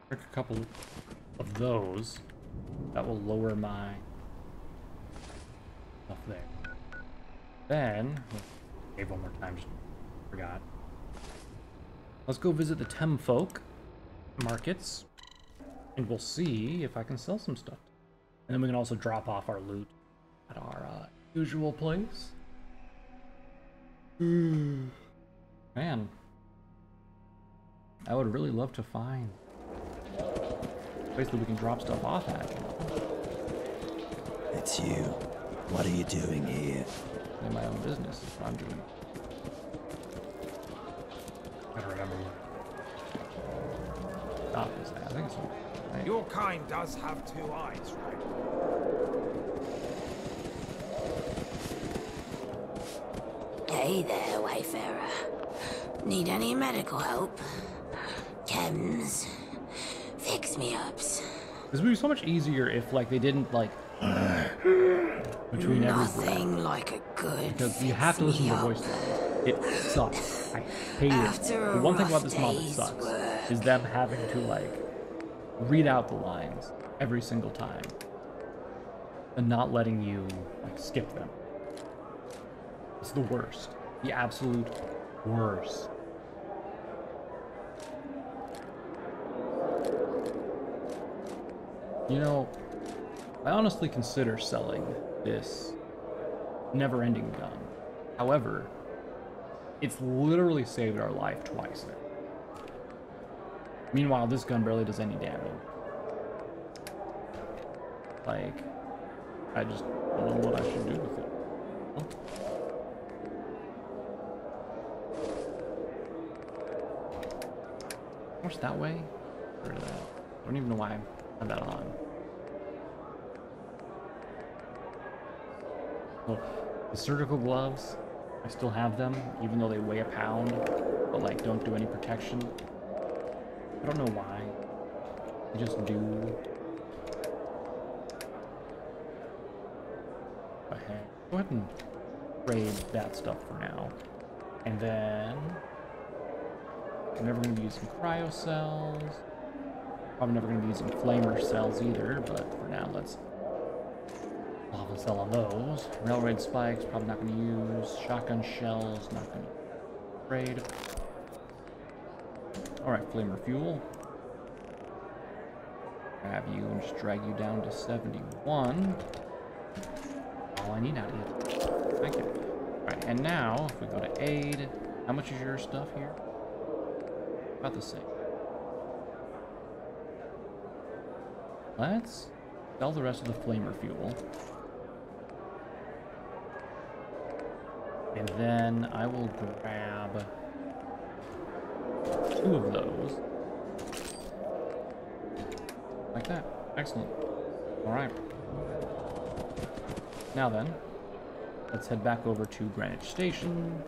drink a couple of those? That will lower my stuff there. Then, save one more time, just forgot. Let's go visit the Temfolk markets, and we'll see if I can sell some stuff. And then we can also drop off our loot at our usual place. Man, I would really love to find a place that we can drop stuff off at. It's you. What are you doing here? In my own business. I'm doing. I don't remember. Oh, I think it's one. Hey. Your kind does have two eyes, right? Hey there, Wayfarer. Need any medical help? Chems. Fix me ups. This would be so much easier if, like, they didn't, like, between nothing every like a good. Because you have to listen to the voice. It sucks. I hate it. The one thing about this mod that sucks is them having to, like, read out the lines every single time and not letting you, like, skip them. It's the worst. The absolute worst. You know, I honestly consider selling this never-ending gun. However, it's literally saved our life twice now. Meanwhile, this gun barely does any damage. Like, I just don't know what I should do with it. Huh? What's that way? Or that? I don't even know why I'm that on. Look, the surgical gloves, I still have them, even though they weigh a pound, but, like, don't do any protection. I don't know why. They just do. Okay. Go ahead and trade that stuff for now. And then I'm never going to be using cryo cells. I'm never going to be using flamer cells either, but for now, let's lava cell on those. Railroad spikes, probably not going to use. Shotgun shells, not going to trade. Alright, flamer fuel. Grab you and just drag you down to 71. All I need out of you. Thank you. Alright, and now, if we go to aid, how much is your stuff here? About the same. Let's sell the rest of the flamer fuel. And then I will grab 2 of those. Like that. Excellent. Alright. Now then, let's head back over to Greenwich Station.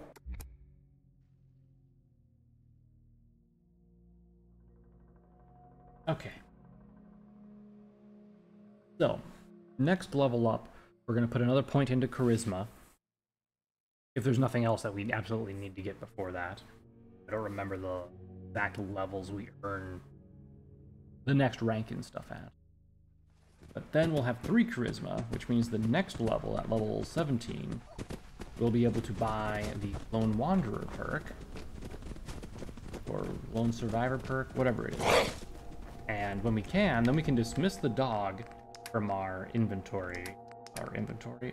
Okay. So, next level up, we're going to put another point into charisma. If there's nothing else that we absolutely need to get before that. I don't remember the exact levels we earn the next rank and stuff at. But then we'll have 3 charisma, which means the next level, at level 17, we'll be able to buy the Lone Wanderer perk. Or Lone Survivor perk, whatever it is. And when we can, then we can dismiss the dog from our inventory,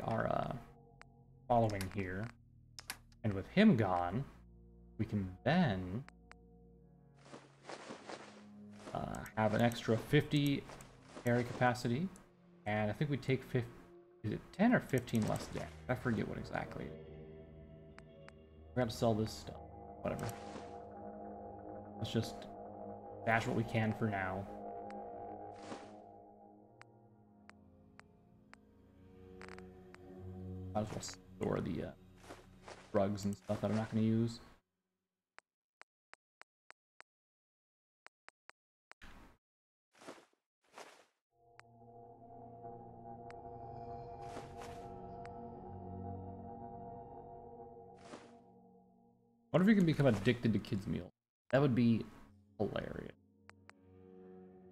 our following here. And with him gone, we can then have an extra 50 carry capacity. And I think we take 50, is it 10 or 15 less damage? I forget what exactly. We're gonna sell this stuff, whatever. Let's just dash what we can for now. Might as well store the drugs and stuff that I'm not going to use. What if we can become addicted to kids' meals? That would be hilarious.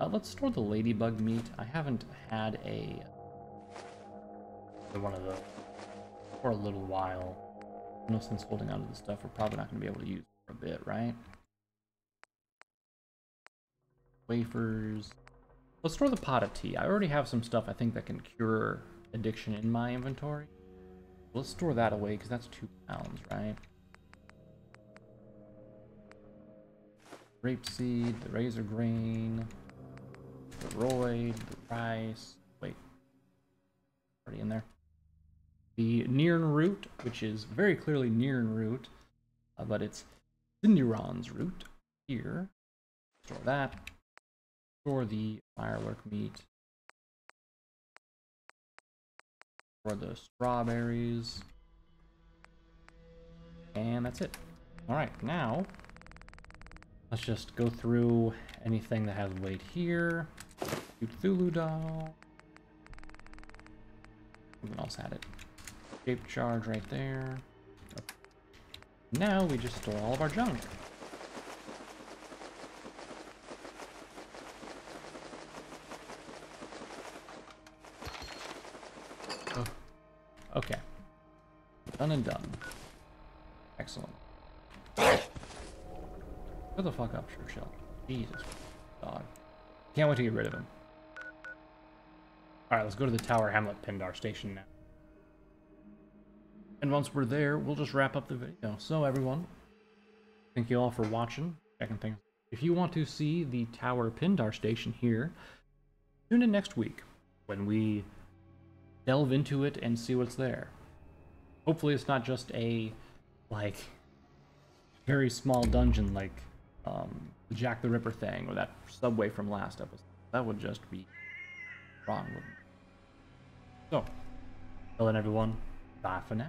Let's store the ladybug meat. I haven't had a one of those for a little while. No sense holding on to this stuff. We're probably not going to be able to use for a bit, right? Wafers. Let's store the pot of tea. I already have some stuff I think that can cure addiction in my inventory. Let's store that away because that's 2 pounds, right? Grapeseed, the razor grain, the roid, the rice. Wait. already in there. The Nirn root, which is very clearly Nirn root, but it's Cinderon's root here. Store that. Store the firework meat. Store the strawberries. And that's it. Alright, now let's just go through anything that has weight here. Cthulhu doll. Something else had it. Escape charge right there. Now we just store all of our junk. Oh. Okay. Done and done. Excellent. Shut the fuck up, Churchill. Jesus. Dog. Can't wait to get rid of him. Alright, let's go to the Tower Hamlet Pindar station now. And once we're there, we'll just wrap up the video. So everyone, thank you all for watching. Checking things. If you want to see the Tower Pindar station here, tune in next week when we delve into it and see what's there. Hopefully it's not just a, like, very small dungeon like the Jack the Ripper thing or that subway from last episode. That would just be wrong, wouldn't it? So, till then everyone, bye for now.